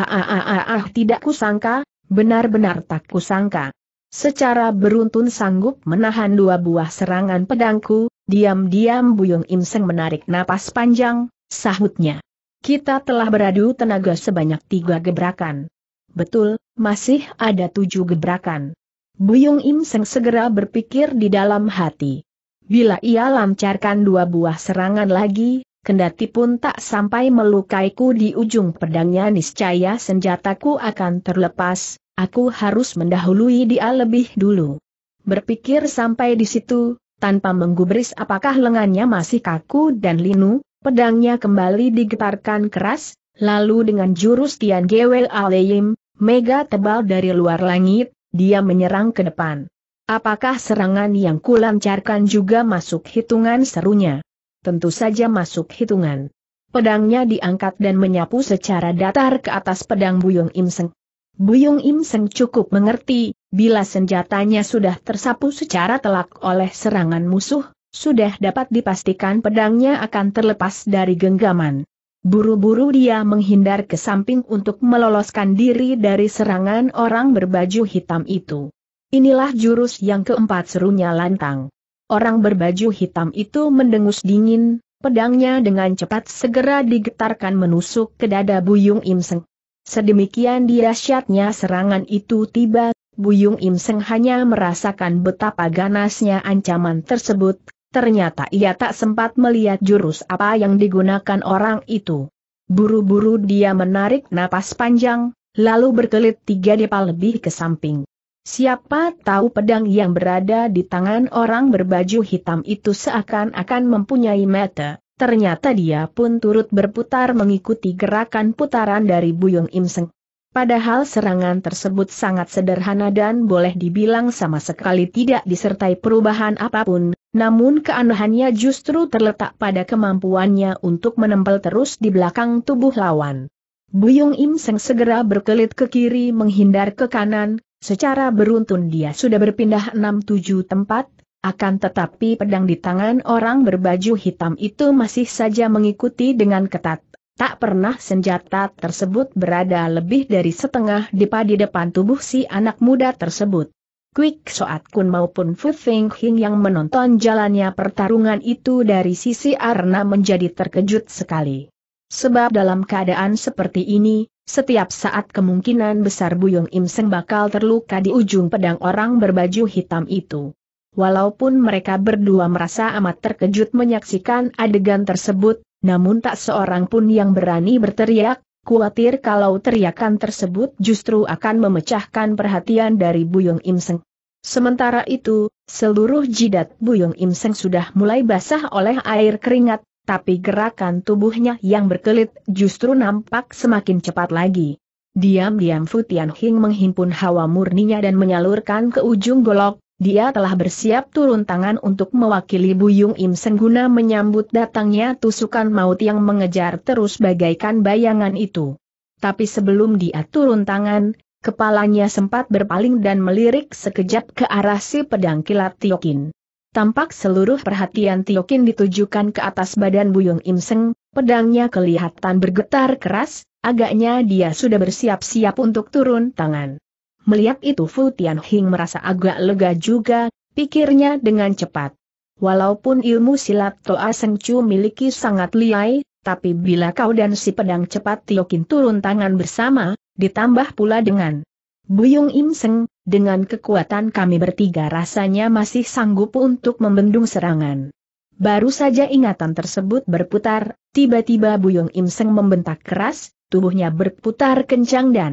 ah, ah, ah, ah, tidak kusangka, benar-benar tak kusangka. Secara beruntun sanggup menahan dua buah serangan pedangku, diam-diam Buyung Imseng menarik napas panjang, sahutnya. Kita telah beradu tenaga sebanyak tiga gebrakan. Betul, masih ada tujuh gebrakan. Buyung Imseng segera berpikir di dalam hati. Bila ia lancarkan dua buah serangan lagi, kendati pun tak sampai melukaiku di ujung pedangnya niscaya senjataku akan terlepas, aku harus mendahului dia lebih dulu. Berpikir sampai di situ, tanpa menggubris apakah lengannya masih kaku dan linu, pedangnya kembali digetarkan keras, lalu dengan jurus Tian Gwel Aleyim, mega tebal dari luar langit, dia menyerang ke depan. Apakah serangan yang kulancarkan juga masuk hitungan serunya? Tentu saja masuk hitungan. Pedangnya diangkat dan menyapu secara datar ke atas pedang Buyung Imseng. Buyung Imseng cukup mengerti, bila senjatanya sudah tersapu secara telak oleh serangan musuh, sudah dapat dipastikan pedangnya akan terlepas dari genggaman. Buru-buru dia menghindar ke samping untuk meloloskan diri dari serangan orang berbaju hitam itu. Inilah jurus yang keempat, serunya lantang. Orang berbaju hitam itu mendengus dingin, pedangnya dengan cepat segera digetarkan menusuk ke dada Buyung Imseng. Sedemikian dahsyatnya serangan itu tiba, Buyung Imseng hanya merasakan betapa ganasnya ancaman tersebut, ternyata ia tak sempat melihat jurus apa yang digunakan orang itu. Buru-buru dia menarik napas panjang, lalu berkelit tiga depa lebih ke samping. Siapa tahu pedang yang berada di tangan orang berbaju hitam itu seakan-akan mempunyai mata. Ternyata dia pun turut berputar mengikuti gerakan putaran dari Buyung Imseng. Padahal serangan tersebut sangat sederhana dan boleh dibilang sama sekali tidak disertai perubahan apapun, namun keanehannya justru terletak pada kemampuannya untuk menempel terus di belakang tubuh lawan. Buyung Imseng segera berkelit ke kiri menghindar ke kanan, secara beruntun dia sudah berpindah enam tujuh tempat, akan tetapi pedang di tangan orang berbaju hitam itu masih saja mengikuti dengan ketat. Tak pernah senjata tersebut berada lebih dari setengah depa di depan tubuh si anak muda tersebut. Kwik Soat Kun maupun Fu Tianheng yang menonton jalannya pertarungan itu dari sisi arena menjadi terkejut sekali. Sebab dalam keadaan seperti ini, setiap saat kemungkinan besar Buyung Imseng bakal terluka di ujung pedang orang berbaju hitam itu. Walaupun mereka berdua merasa amat terkejut menyaksikan adegan tersebut, namun tak seorang pun yang berani berteriak, khawatir kalau teriakan tersebut justru akan memecahkan perhatian dari Buyung Imseng. Sementara itu, seluruh jidat Buyung Imseng sudah mulai basah oleh air keringat, tapi gerakan tubuhnya yang berkelit justru nampak semakin cepat lagi. Diam-diam Fu Tianheng menghimpun hawa murninya dan menyalurkan ke ujung golok. Dia telah bersiap turun tangan untuk mewakili Buyung Imseng guna menyambut datangnya tusukan maut yang mengejar terus bagaikan bayangan itu. Tapi sebelum dia turun tangan, kepalanya sempat berpaling dan melirik sekejap ke arah si pedang kilat Tio Kin. Tampak seluruh perhatian Tio Kin ditujukan ke atas badan Buyung Imseng, pedangnya kelihatan bergetar keras, agaknya dia sudah bersiap-siap untuk turun tangan. Melihat itu Fu Tianheng merasa agak lega juga, pikirnya dengan cepat. Walaupun ilmu silat Toa Sengcu miliki sangat liai, tapi bila kau dan si pedang cepat Tio Kin turun tangan bersama, ditambah pula dengan Buyung Imseng, dengan kekuatan kami bertiga rasanya masih sanggup untuk membendung serangan. Baru saja ingatan tersebut berputar, tiba-tiba Buyung Imseng membentak keras, tubuhnya berputar kencang dan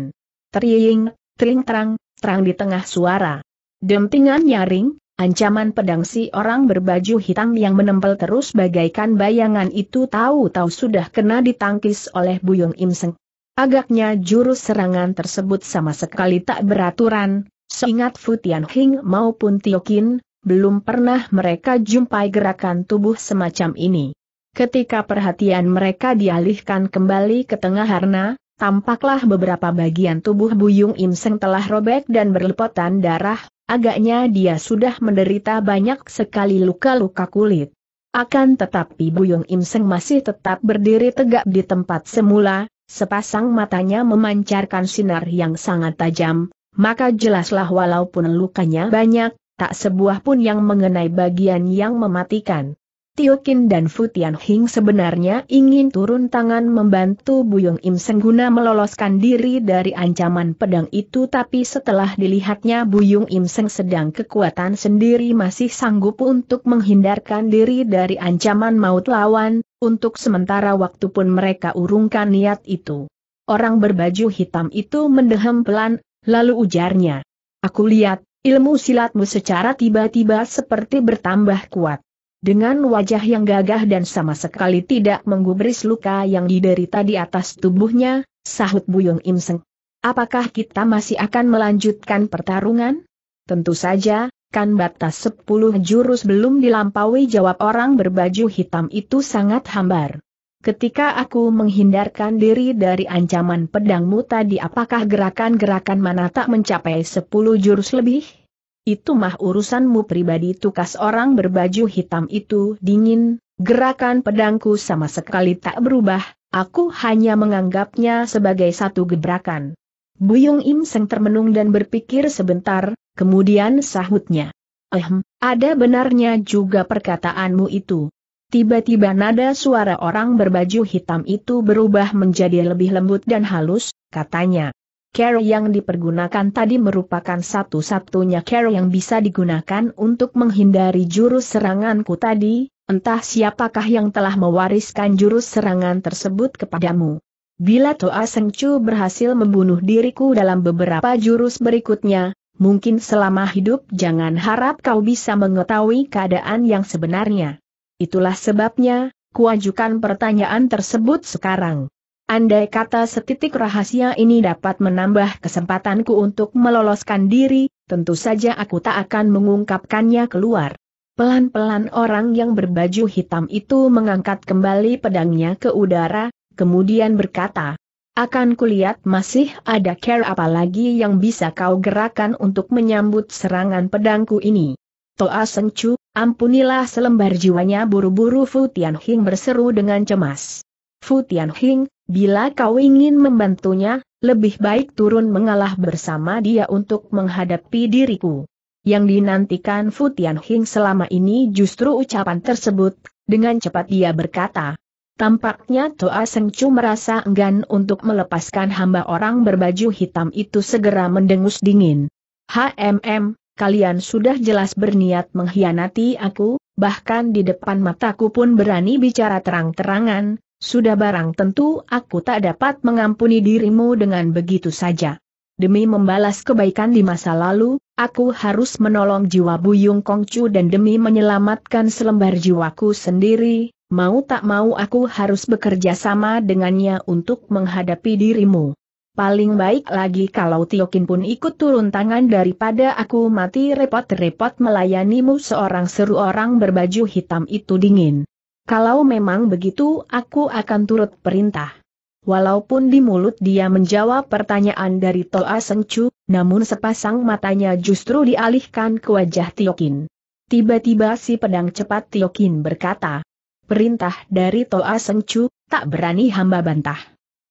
teriing, tering terang, terang di tengah suara. Dentingan nyaring, ancaman pedang si orang berbaju hitam yang menempel terus bagaikan bayangan itu tahu-tahu sudah kena ditangkis oleh Buyung Imseng. Agaknya jurus serangan tersebut sama sekali tak beraturan, seingat Fu Tianheng maupun Tio Kin, belum pernah mereka jumpai gerakan tubuh semacam ini. Ketika perhatian mereka dialihkan kembali ke tengah arena, tampaklah beberapa bagian tubuh Buyung Imseng telah robek dan berlepotan darah, agaknya dia sudah menderita banyak sekali luka-luka kulit. Akan tetapi Buyung Imseng masih tetap berdiri tegak di tempat semula. Sepasang matanya memancarkan sinar yang sangat tajam, maka jelaslah walaupun lukanya banyak, tak sebuah pun yang mengenai bagian yang mematikan. Tio Kin dan Fu Tianheng sebenarnya ingin turun tangan membantu Buyung Imseng guna meloloskan diri dari ancaman pedang itu, tapi setelah dilihatnya Buyung Imseng sedang kekuatan sendiri masih sanggup untuk menghindarkan diri dari ancaman maut lawan, untuk sementara waktu pun mereka urungkan niat itu. Orang berbaju hitam itu mendehem pelan, lalu ujarnya, "Aku lihat, ilmu silatmu secara tiba-tiba seperti bertambah kuat." Dengan wajah yang gagah dan sama sekali tidak menggubris luka yang diderita di atas tubuhnya, sahut Buyung Imseng. "Apakah kita masih akan melanjutkan pertarungan?" "Tentu saja. Kan batas sepuluh jurus belum dilampaui," jawab orang berbaju hitam itu sangat hambar. "Ketika aku menghindarkan diri dari ancaman pedangmu tadi, apakah gerakan-gerakan mana tak mencapai sepuluh jurus lebih?" "Itu mah urusanmu pribadi," tukas orang berbaju hitam itu dingin, "gerakan pedangku sama sekali tak berubah, aku hanya menganggapnya sebagai satu gebrakan." Buyung Imseng termenung dan berpikir sebentar, kemudian sahutnya, "Ehm, ada benarnya juga perkataanmu itu." Tiba-tiba nada suara orang berbaju hitam itu berubah menjadi lebih lembut dan halus, katanya, "Cara yang dipergunakan tadi merupakan satu-satunya cara yang bisa digunakan untuk menghindari jurus seranganku tadi, entah siapakah yang telah mewariskan jurus serangan tersebut kepadamu. Bila Toa Sengcu berhasil membunuh diriku dalam beberapa jurus berikutnya, mungkin selama hidup jangan harap kau bisa mengetahui keadaan yang sebenarnya. Itulah sebabnya, kuajukan pertanyaan tersebut sekarang. Andai kata setitik rahasia ini dapat menambah kesempatanku untuk meloloskan diri, tentu saja aku tak akan mengungkapkannya keluar. Pelan-pelan orang yang berbaju hitam itu mengangkat kembali pedangnya ke udara, kemudian berkata, akan kulihat masih ada care apalagi yang bisa kau gerakan untuk menyambut serangan pedangku ini. Toa Sengcu, ampunilah selembar jiwanya, buru-buru Fu Tianheng berseru dengan cemas. Fu Tianheng, bila kau ingin membantunya, lebih baik turun mengalah bersama dia untuk menghadapi diriku. Yang dinantikan Fu Tianheng selama ini justru ucapan tersebut, dengan cepat dia berkata. Tampaknya Toa Sengcu merasa enggan untuk melepaskan hamba orang berbaju hitam itu segera mendengus dingin. Hmm, kalian sudah jelas berniat mengkhianati aku, bahkan di depan mataku pun berani bicara terang-terangan, sudah barang tentu aku tak dapat mengampuni dirimu dengan begitu saja. Demi membalas kebaikan di masa lalu, aku harus menolong jiwa Buyung Kongcu dan demi menyelamatkan selembar jiwaku sendiri. Mau tak mau aku harus bekerja sama dengannya untuk menghadapi dirimu. Paling baik lagi kalau Tio Kin pun ikut turun tangan daripada aku mati repot-repot melayanimu seorang, seru orang berbaju hitam itu dingin. Kalau memang begitu aku akan turut perintah. Walaupun di mulut dia menjawab pertanyaan dari Toa Sengcu, namun sepasang matanya justru dialihkan ke wajah Tio Kin. Tiba-tiba si pedang cepat Tio Kin berkata. Perintah dari Toa Sengcu, tak berani hamba bantah.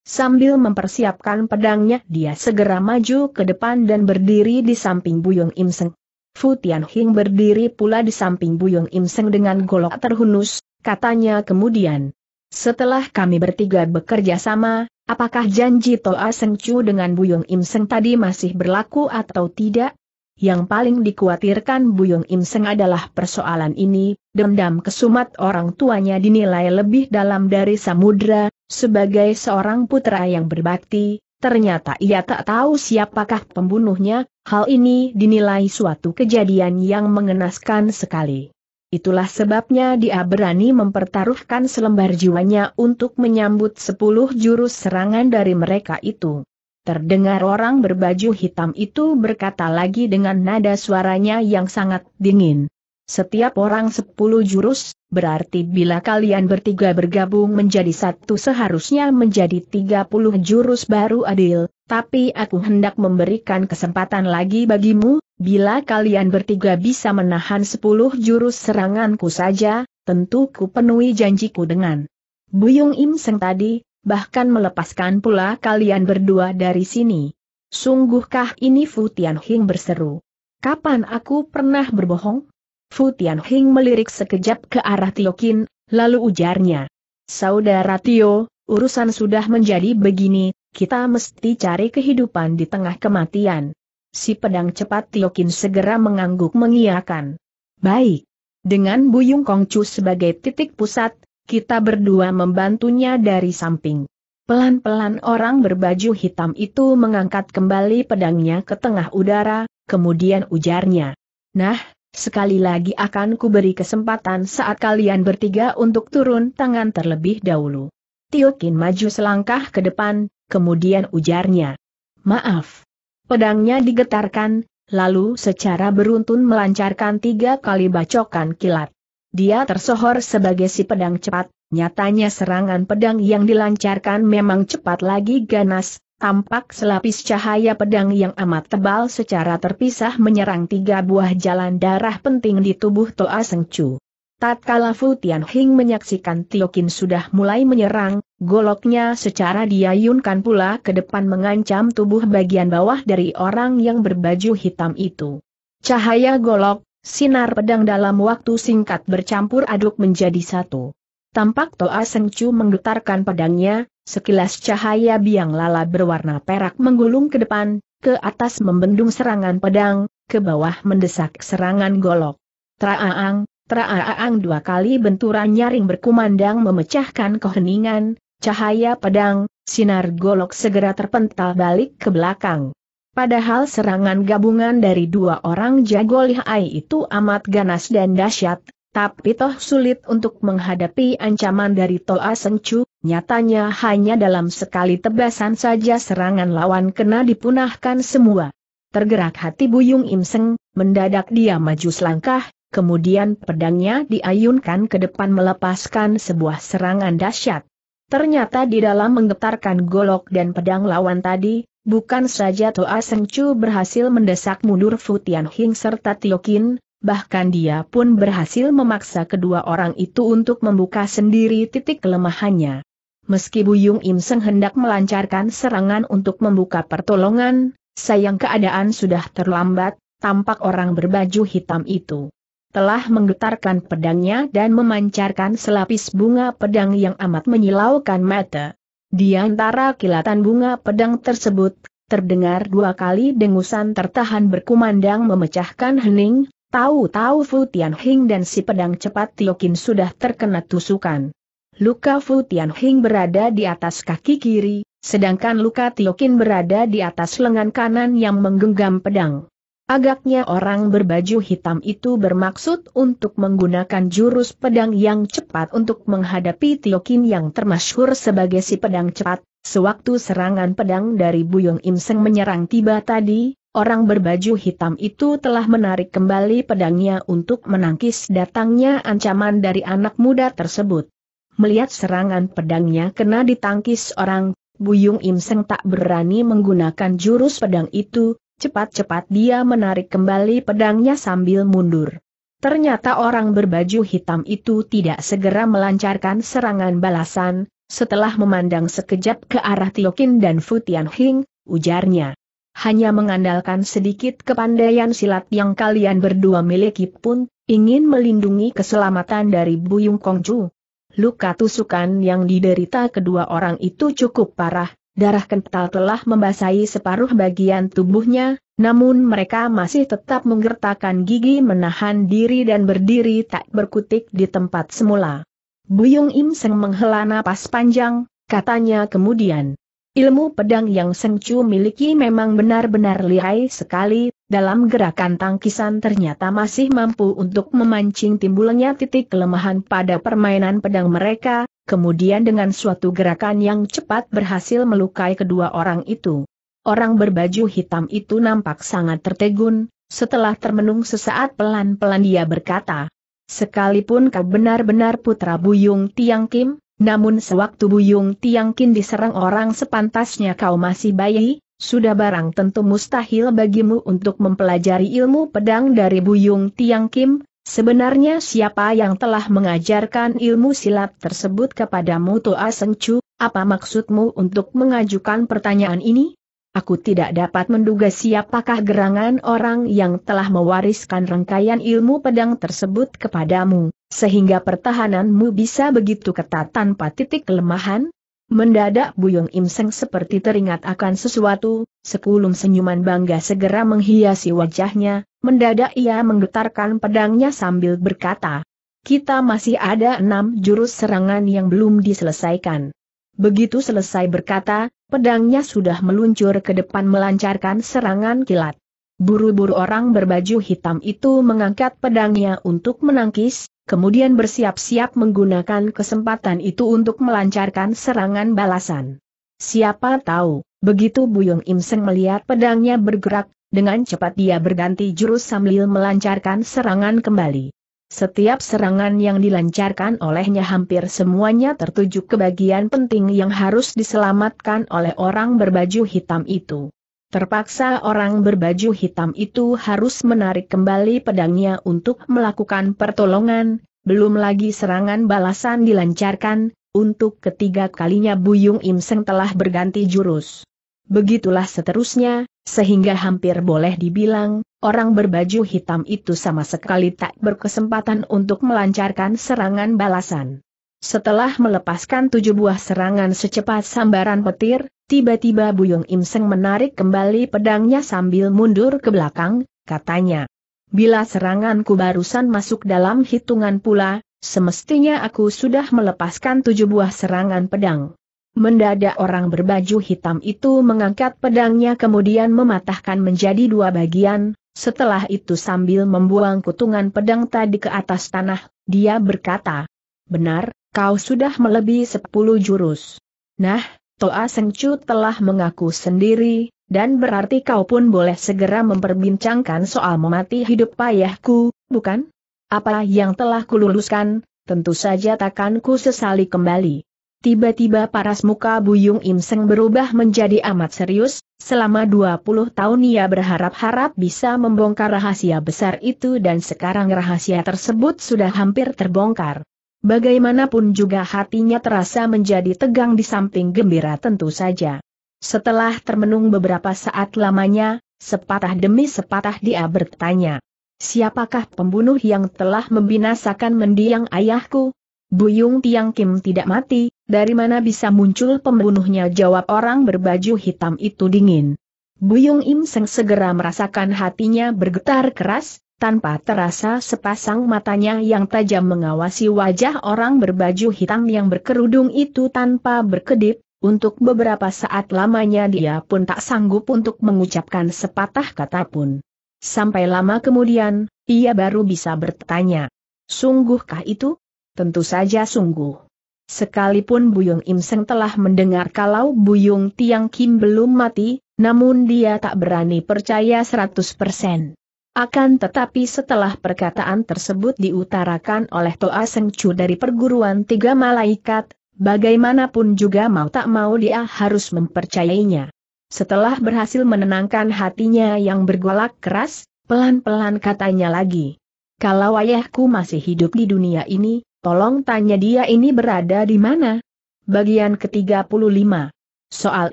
Sambil mempersiapkan pedangnya, dia segera maju ke depan dan berdiri di samping Buyung Imseng. Fu Tianheng berdiri pula di samping Buyung Imseng dengan golok terhunus, katanya kemudian. Setelah kami bertiga bekerja sama, apakah janji Toa Sengcu dengan Buyung Imseng tadi masih berlaku atau tidak? Yang paling dikhawatirkan Buyung Imseng adalah persoalan ini, dendam kesumat orang tuanya dinilai lebih dalam dari samudra, sebagai seorang putra yang berbakti, ternyata ia tak tahu siapakah pembunuhnya, hal ini dinilai suatu kejadian yang mengenaskan sekali. Itulah sebabnya dia berani mempertaruhkan selembar jiwanya untuk menyambut sepuluh jurus serangan dari mereka itu. Terdengar orang berbaju hitam itu berkata lagi dengan nada suaranya yang sangat dingin. Setiap orang sepuluh jurus, berarti bila kalian bertiga bergabung menjadi satu seharusnya menjadi tiga puluh jurus baru adil, tapi aku hendak memberikan kesempatan lagi bagimu, bila kalian bertiga bisa menahan sepuluh jurus seranganku saja, tentu ku penuhi janjiku dengan Buyung Imseng tadi. Bahkan melepaskan pula kalian berdua dari sini. Sungguhkah ini? Fu Tianheng berseru. Kapan aku pernah berbohong? Fu Tianheng melirik sekejap ke arah Tio Kin, lalu ujarnya. Saudara Tio, urusan sudah menjadi begini, kita mesti cari kehidupan di tengah kematian. Si pedang cepat Tio Kin segera mengangguk mengiyakan. Baik. Dengan Buyung Kongcu sebagai titik pusat, kita berdua membantunya dari samping. Pelan-pelan orang berbaju hitam itu mengangkat kembali pedangnya ke tengah udara, kemudian ujarnya. Nah, sekali lagi akan kuberi kesempatan saat kalian bertiga untuk turun tangan terlebih dahulu. Tio Kin maju selangkah ke depan, kemudian ujarnya. Maaf. Pedangnya digetarkan, lalu secara beruntun melancarkan tiga kali bacokan kilat. Dia tersohor sebagai si pedang cepat, nyatanya serangan pedang yang dilancarkan memang cepat lagi ganas, tampak selapis cahaya pedang yang amat tebal secara terpisah menyerang tiga buah jalan darah penting di tubuh Toa Sengcu. Tatkala Fu Tianheng menyaksikan Tio Kin sudah mulai menyerang, goloknya secara diayunkan pula ke depan mengancam tubuh bagian bawah dari orang yang berbaju hitam itu. Cahaya golok, sinar pedang dalam waktu singkat bercampur aduk menjadi satu. Tampak Toa Sengcu menggetarkan pedangnya, sekilas cahaya biang lala berwarna perak menggulung ke depan, ke atas membendung serangan pedang, ke bawah mendesak serangan golok. Traaang, traaang dua kali benturan nyaring berkumandang memecahkan keheningan, Cahaya pedang, sinar golok segera terpental balik ke belakang. Padahal serangan gabungan dari dua orang jago lihai itu amat ganas dan dahsyat, tapi toh sulit untuk menghadapi ancaman dari Toa Sengcu. Nyatanya hanya dalam sekali tebasan saja serangan lawan kena dipunahkan semua. Tergerak hati Buyung Imseng, mendadak dia maju selangkah, kemudian pedangnya diayunkan ke depan melepaskan sebuah serangan dahsyat. Ternyata di dalam menggetarkan golok dan pedang lawan tadi, bukan saja Toa Sengcu berhasil mendesak mundur Fu Tianheng serta Tio Kin, bahkan dia pun berhasil memaksa kedua orang itu untuk membuka sendiri titik kelemahannya. Meski Buyung Imseng hendak melancarkan serangan untuk membuka pertolongan, sayang keadaan sudah terlambat, tampak orang berbaju hitam itu telah menggetarkan pedangnya dan memancarkan selapis bunga pedang yang amat menyilaukan mata. Di antara kilatan bunga pedang tersebut, terdengar dua kali dengusan tertahan berkumandang memecahkan hening, tahu-tahu Fu Tianheng dan si pedang cepat Tio Kin sudah terkena tusukan. Luka Fu Tianheng berada di atas kaki kiri, sedangkan luka Tio Kin berada di atas lengan kanan yang menggenggam pedang. Agaknya orang berbaju hitam itu bermaksud untuk menggunakan jurus pedang yang cepat untuk menghadapi Tio Kin yang termasyhur sebagai si pedang cepat. Sewaktu serangan pedang dari Buyung Imseng menyerang tiba tadi, orang berbaju hitam itu telah menarik kembali pedangnya untuk menangkis datangnya ancaman dari anak muda tersebut. Melihat serangan pedangnya kena ditangkis orang, Buyung Imseng tak berani menggunakan jurus pedang itu. Cepat-cepat dia menarik kembali pedangnya sambil mundur. Ternyata orang berbaju hitam itu tidak segera melancarkan serangan balasan. Setelah memandang sekejap ke arah Tio Kin dan Fu Tianheng, ujarnya, "Hanya mengandalkan sedikit kepandaian silat yang kalian berdua miliki pun, ingin melindungi keselamatan dari Buyung Kongcu." Luka tusukan yang diderita kedua orang itu cukup parah. Darah kental telah membasahi separuh bagian tubuhnya, namun mereka masih tetap menggertakkan gigi menahan diri dan berdiri tak berkutik di tempat semula. Buyung Imseng menghela napas panjang, katanya kemudian, "Ilmu pedang yang Seng Chu miliki memang benar-benar lihai sekali, dalam gerakan tangkisan ternyata masih mampu untuk memancing timbulnya titik kelemahan pada permainan pedang mereka." Kemudian dengan suatu gerakan yang cepat berhasil melukai kedua orang itu. Orang berbaju hitam itu nampak sangat tertegun, setelah termenung sesaat pelan-pelan dia berkata, "Sekalipun kau benar-benar putra Buyung Tiang Kim, namun sewaktu Buyung Tiang Kim diserang orang sepantasnya kau masih bayi, sudah barang tentu mustahil bagimu untuk mempelajari ilmu pedang dari Buyung Tiang Kim. Sebenarnya siapa yang telah mengajarkan ilmu silat tersebut kepadamu Toa Sengcu? Apa maksudmu untuk mengajukan pertanyaan ini? Aku tidak dapat menduga siapakah gerangan orang yang telah mewariskan rangkaian ilmu pedang tersebut kepadamu, sehingga pertahananmu bisa begitu ketat tanpa titik kelemahan." Mendadak Buyung Imseng seperti teringat akan sesuatu, sekulum senyuman bangga segera menghiasi wajahnya, mendadak ia menggetarkan pedangnya sambil berkata, "Kita masih ada enam jurus serangan yang belum diselesaikan." Begitu selesai berkata, pedangnya sudah meluncur ke depan melancarkan serangan kilat. Buru-buru orang berbaju hitam itu mengangkat pedangnya untuk menangkis, kemudian bersiap-siap menggunakan kesempatan itu untuk melancarkan serangan balasan. Siapa tahu, begitu Buyung Imseng melihat pedangnya bergerak, dengan cepat dia berganti jurus sambil melancarkan serangan kembali. Setiap serangan yang dilancarkan olehnya hampir semuanya tertuju ke bagian penting yang harus diselamatkan oleh orang berbaju hitam itu. Terpaksa orang berbaju hitam itu harus menarik kembali pedangnya untuk melakukan pertolongan, belum lagi serangan balasan dilancarkan, untuk ketiga kalinya Buyung Imseng telah berganti jurus. Begitulah seterusnya, sehingga hampir boleh dibilang, orang berbaju hitam itu sama sekali tak berkesempatan untuk melancarkan serangan balasan. Setelah melepaskan tujuh buah serangan secepat sambaran petir, tiba-tiba Buyung Imseng menarik kembali pedangnya sambil mundur ke belakang, katanya, "Bila seranganku barusan masuk dalam hitungan pula, semestinya aku sudah melepaskan tujuh buah serangan pedang. Mendadak orang berbaju hitam itu mengangkat pedangnya kemudian mematahkan menjadi dua bagian. Setelah itu sambil membuang kutungan pedang tadi ke atas tanah, dia berkata, "Benar, kau sudah melebihi sepuluh jurus. Nah, Toa Sengcu telah mengaku sendiri, dan berarti kau pun boleh segera memperbincangkan soal memati hidup payahku, bukan? Apa yang telah kululuskan, tentu saja takkan ku sesali kembali." Tiba-tiba paras muka Buyung Imseng berubah menjadi amat serius. Selama dua puluh tahun ia berharap-harap bisa membongkar rahasia besar itu dan sekarang rahasia tersebut sudah hampir terbongkar. Bagaimanapun juga hatinya terasa menjadi tegang di samping gembira tentu saja. Setelah termenung beberapa saat lamanya, sepatah demi sepatah dia bertanya, "Siapakah pembunuh yang telah membinasakan mendiang ayahku?" "Buyung Tiang Kim tidak mati, dari mana bisa muncul pembunuhnya?" jawab orang berbaju hitam itu dingin. Buyung Imseng segera merasakan hatinya bergetar keras, tanpa terasa sepasang matanya yang tajam mengawasi wajah orang berbaju hitam yang berkerudung itu tanpa berkedip, untuk beberapa saat lamanya dia pun tak sanggup untuk mengucapkan sepatah kata pun. Sampai lama kemudian, ia baru bisa bertanya, "Sungguhkah itu?" "Tentu saja sungguh." Sekalipun Buyung Imseng telah mendengar kalau Buyung Tiang Kim belum mati, namun dia tak berani percaya seratus persen. Akan tetapi setelah perkataan tersebut diutarakan oleh Toa Sengcu dari perguruan Tiga Malaikat, bagaimanapun juga mau tak mau dia harus mempercayainya. Setelah berhasil menenangkan hatinya yang bergolak keras, pelan-pelan katanya lagi, "Kalau ayahku masih hidup di dunia ini, tolong tanya dia ini berada di mana?" Bagian ketiga puluh lima. "Soal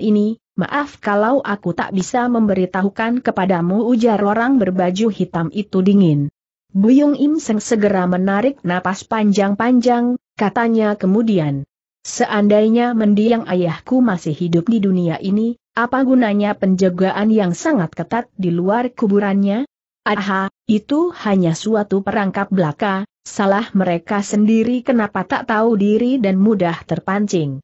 ini, maaf kalau aku tak bisa memberitahukan kepadamu," ujar orang berbaju hitam itu dingin. Buyung Imseng segera menarik napas panjang-panjang, katanya kemudian, "Seandainya mendiang ayahku masih hidup di dunia ini, apa gunanya penjagaan yang sangat ketat di luar kuburannya? Aha, itu hanya suatu perangkap belaka. Salah mereka sendiri kenapa tak tahu diri dan mudah terpancing.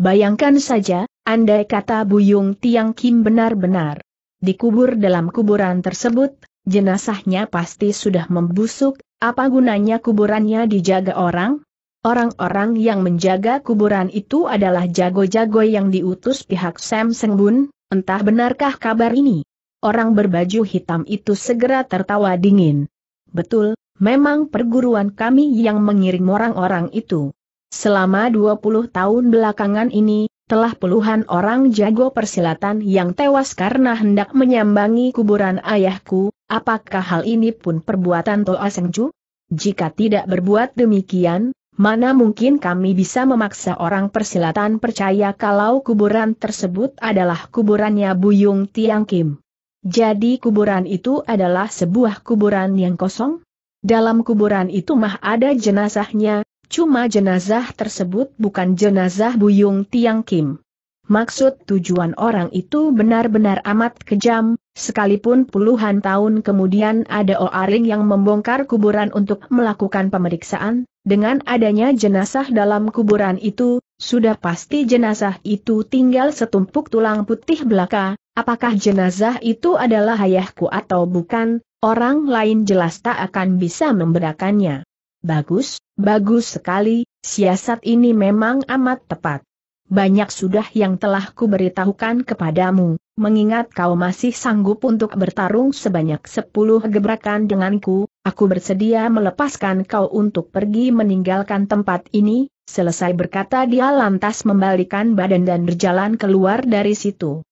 Bayangkan saja, andai kata Buyung Tiang Kim benar-benar dikubur dalam kuburan tersebut, jenazahnya pasti sudah membusuk, apa gunanya kuburannya dijaga orang? Orang-orang yang menjaga kuburan itu adalah jago-jago yang diutus pihak Sam Sengbun, entah benarkah kabar ini?" Orang berbaju hitam itu segera tertawa dingin. "Betul. Memang perguruan kami yang mengirim orang-orang itu. Selama dua puluh tahun belakangan ini, telah puluhan orang jago persilatan yang tewas karena hendak menyambangi kuburan ayahku. Apakah hal ini pun perbuatan Toa Sengcu? Jika tidak berbuat demikian, mana mungkin kami bisa memaksa orang persilatan percaya kalau kuburan tersebut adalah kuburannya Buyung Tiang Kim?" "Jadi kuburan itu adalah sebuah kuburan yang kosong? Dalam kuburan itu mah ada jenazahnya, cuma jenazah tersebut bukan jenazah Buyung Tiang Kim." Maksud tujuan orang itu benar-benar amat kejam, sekalipun puluhan tahun kemudian ada orang yang membongkar kuburan untuk melakukan pemeriksaan, dengan adanya jenazah dalam kuburan itu, sudah pasti jenazah itu tinggal setumpuk tulang putih belaka, apakah jenazah itu adalah ayahku atau bukan? Orang lain jelas tak akan bisa membedakannya. "Bagus, bagus sekali, siasat ini memang amat tepat. Banyak sudah yang telah kuberitahukan kepadamu, mengingat kau masih sanggup untuk bertarung sebanyak sepuluh gebrakan denganku, aku bersedia melepaskan kau untuk pergi meninggalkan tempat ini." Selesai berkata dia lantas membalikan badan dan berjalan keluar dari situ.